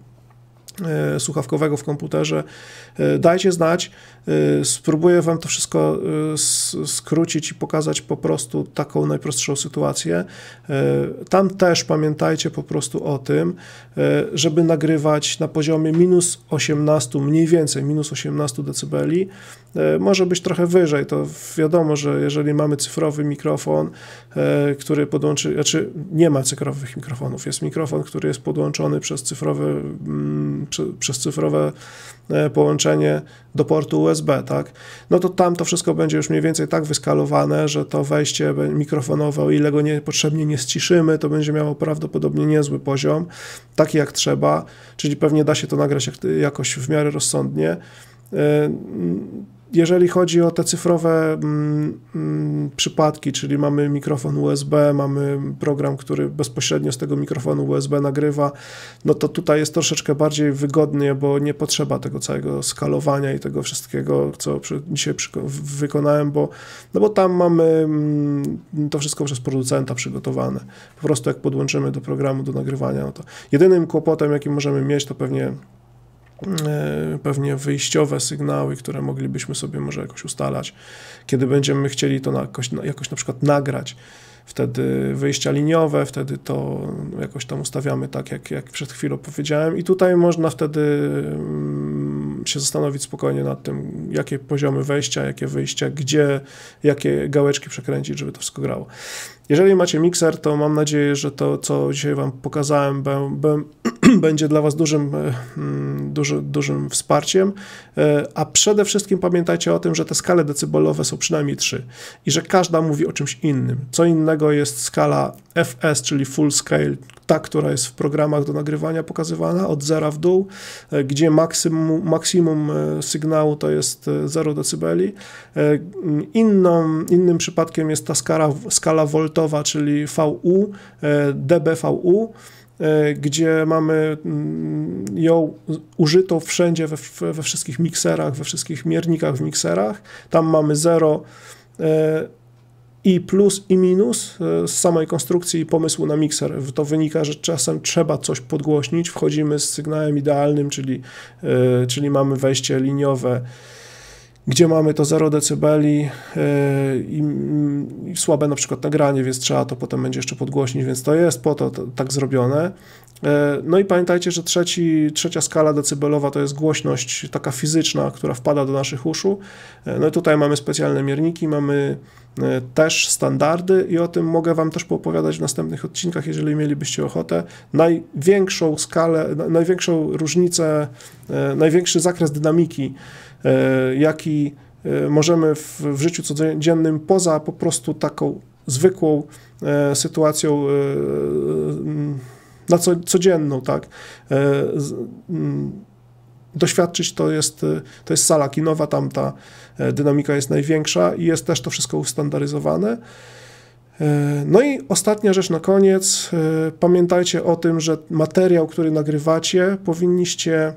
słuchawkowego w komputerze, dajcie znać, spróbuję wam to wszystko skrócić i pokazać po prostu taką najprostszą sytuację. Tam też pamiętajcie po prostu o tym, żeby nagrywać na poziomie minus 18, mniej więcej minus 18 dB, może być trochę wyżej, to wiadomo, że jeżeli mamy cyfrowy mikrofon, który podłączy, znaczy nie ma cyfrowych mikrofonów, jest mikrofon, który jest podłączony przez cyfrowe połączenie do portu USB, tak? No to tam to wszystko będzie już mniej więcej tak wyskalowane, że to wejście mikrofonowe, o ile go niepotrzebnie nie ściszymy, to będzie miało prawdopodobnie niezły poziom, taki jak trzeba, czyli pewnie da się to nagrać jakoś w miarę rozsądnie. Jeżeli chodzi o te cyfrowe przypadki, czyli mamy mikrofon USB, mamy program, który bezpośrednio z tego mikrofonu USB nagrywa, no to tutaj jest troszeczkę bardziej wygodnie, bo nie potrzeba tego całego skalowania i tego wszystkiego, co dzisiaj wykonałem, bo tam mamy to wszystko przez producenta przygotowane. Po prostu jak podłączymy do programu, do nagrywania, no to jedynym kłopotem, jaki możemy mieć, to pewnie wyjściowe sygnały, które moglibyśmy sobie może jakoś ustalać. Kiedy będziemy chcieli to jakoś na przykład nagrać, wtedy wyjścia liniowe, wtedy to jakoś tam ustawiamy tak, jak przed chwilą powiedziałem, i tutaj można wtedy się zastanowić spokojnie nad tym, jakie poziomy wejścia, jakie wyjścia, gdzie, jakie gałeczki przekręcić, żeby to wszystko grało. Jeżeli macie mikser, to mam nadzieję, że to, co dzisiaj Wam pokazałem, będzie dla Was dużym wsparciem, a przede wszystkim pamiętajcie o tym, że te skale decybolowe są przynajmniej 3 i że każda mówi o czymś innym. Co innego jest skala FS, czyli full scale, ta, która jest w programach do nagrywania pokazywana od zera w dół, gdzie maksimum sygnału to jest 0 decybeli. Innym przypadkiem jest ta skala voltowa, czyli VU, dBVU, gdzie mamy ją użytą wszędzie, we wszystkich mikserach, we wszystkich miernikach w mikserach. Tam mamy 0 i plus i minus z samej konstrukcji i pomysłu na mikser. To wynika, że czasem trzeba coś podgłośnić. Wchodzimy z sygnałem idealnym, czyli mamy wejście liniowe, gdzie mamy to 0 decybeli i słabe na przykład nagranie, więc trzeba to potem będzie jeszcze podgłośnić, więc to jest po to tak zrobione. No i pamiętajcie, że trzecia skala decybelowa to jest głośność taka fizyczna, która wpada do naszych uszu. No i tutaj mamy specjalne mierniki, mamy też standardy i o tym mogę Wam też poopowiadać w następnych odcinkach, jeżeli mielibyście ochotę. Największą skalę, największą różnicę, największy zakres dynamiki, jaki możemy w życiu codziennym, poza po prostu taką zwykłą sytuacją na codzienną, tak, doświadczyć, to jest sala kinowa, tam ta dynamika jest największa i jest też to wszystko ustandaryzowane. No i ostatnia rzecz na koniec. Pamiętajcie o tym, że materiał, który nagrywacie, powinniście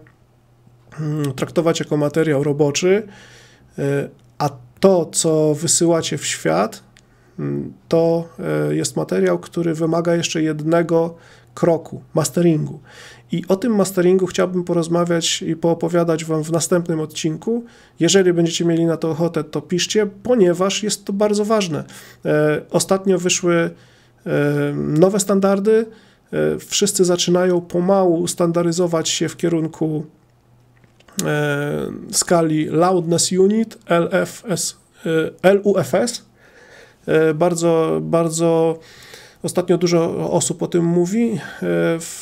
traktować jako materiał roboczy, a to, co wysyłacie w świat, to jest materiał, który wymaga jeszcze jednego kroku, masteringu. I o tym masteringu chciałbym porozmawiać i poopowiadać Wam w następnym odcinku. Jeżeli będziecie mieli na to ochotę, to piszcie, ponieważ jest to bardzo ważne. Ostatnio wyszły nowe standardy. Wszyscy zaczynają pomału standaryzować się w kierunku skali Loudness Unit, LUFS. Bardzo ostatnio dużo osób o tym mówi.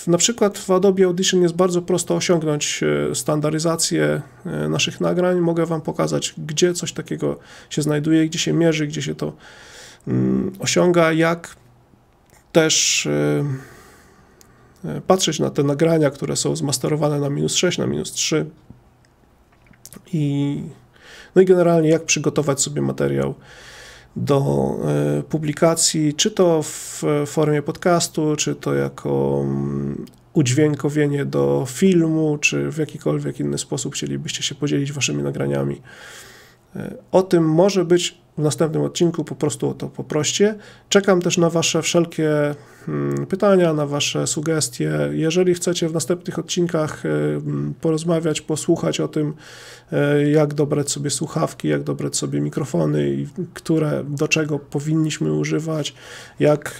Na przykład w Adobe Audition jest bardzo prosto osiągnąć standaryzację naszych nagrań. Mogę Wam pokazać, gdzie coś takiego się znajduje, gdzie się mierzy, gdzie się to osiąga, jak też patrzeć na te nagrania, które są zmasterowane na -6, na -3 no i generalnie jak przygotować sobie materiał do publikacji, czy to w formie podcastu, czy to jako udźwiękowienie do filmu, czy w jakikolwiek inny sposób chcielibyście się podzielić waszymi nagraniami. O tym może być w następnym odcinku, po prostu o to poproście. Czekam też na wasze wszelkie pytania, na wasze sugestie. Jeżeli chcecie w następnych odcinkach porozmawiać, posłuchać o tym, jak dobrać sobie słuchawki, jak dobrać sobie mikrofony i do czego powinniśmy używać, jak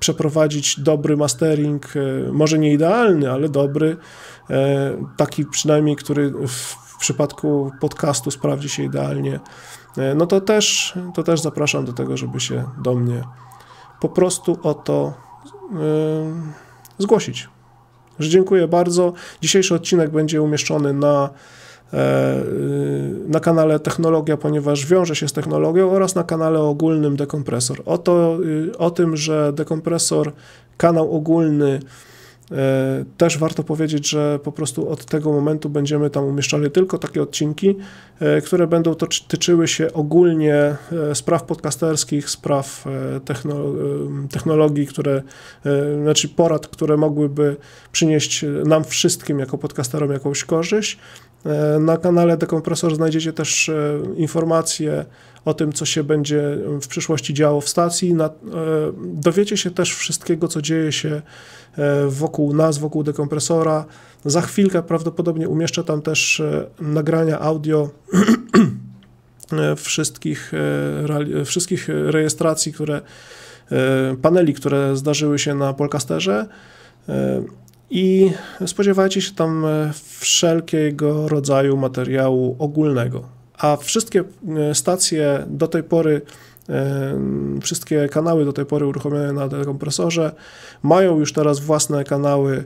przeprowadzić dobry mastering, może nie idealny, ale dobry, taki przynajmniej, który w przypadku podcastu sprawdzi się idealnie, no to też zapraszam do tego, żeby się do mnie po prostu o to zgłosić. Dziękuję bardzo. Dzisiejszy odcinek będzie umieszczony na kanale Technologia, ponieważ wiąże się z technologią, oraz na kanale ogólnym Dekompresor. O tym, że Dekompresor, kanał ogólny, Też warto powiedzieć, że po prostu od tego momentu będziemy tam umieszczali tylko takie odcinki, które będą tyczyły się ogólnie spraw podcasterskich, spraw technologii, znaczy porad, które mogłyby przynieść nam wszystkim jako podcasterom jakąś korzyść. Na kanale Dekompresor znajdziecie też informacje o tym, co się będzie w przyszłości działo w stacji. Dowiecie się też wszystkiego, co dzieje się wokół nas, wokół Dekompresora. Za chwilkę prawdopodobnie umieszczę tam też nagrania audio wszystkich rejestracji, paneli, które zdarzyły się na Polcasterze. I spodziewajcie się tam wszelkiego rodzaju materiału ogólnego. A wszystkie stacje do tej pory, wszystkie kanały do tej pory uruchomione na Dekompresorze mają już teraz własne kanały,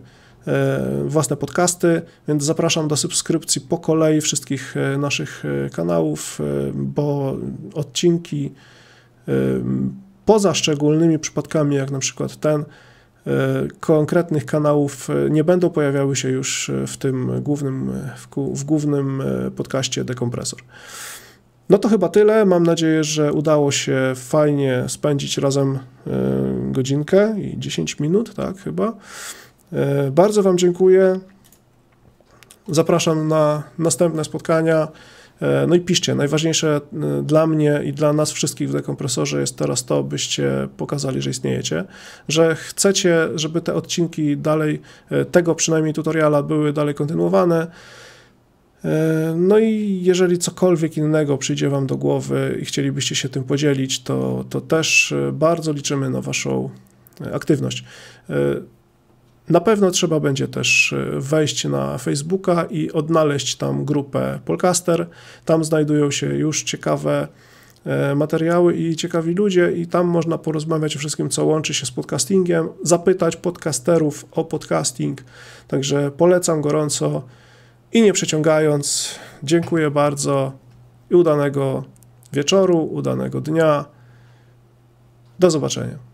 własne podcasty, więc zapraszam do subskrypcji po kolei wszystkich naszych kanałów, bo odcinki poza szczególnymi przypadkami, jak na przykład ten, konkretnych kanałów nie będą pojawiały się już w tym głównym podcaście Dekompresor. No to chyba tyle. Mam nadzieję, że udało się fajnie spędzić razem godzinkę i 10 minut, tak chyba. Bardzo Wam dziękuję. Zapraszam na następne spotkania. No i piszcie. Najważniejsze dla mnie i dla nas wszystkich w Dekompresorze jest teraz to, byście pokazali, że istniejecie, że chcecie, żeby te odcinki dalej, tego przynajmniej tutoriala, były dalej kontynuowane. No i jeżeli cokolwiek innego przyjdzie Wam do głowy i chcielibyście się tym podzielić, to też bardzo liczymy na Waszą aktywność. Na pewno trzeba będzie też wejść na Facebooka i odnaleźć tam grupę Polcaster. Tam znajdują się już ciekawe materiały i ciekawi ludzie i tam można porozmawiać o wszystkim, co łączy się z podcastingiem, zapytać podcasterów o podcasting. Także polecam gorąco i nie przeciągając, dziękuję bardzo i udanego wieczoru, udanego dnia. Do zobaczenia.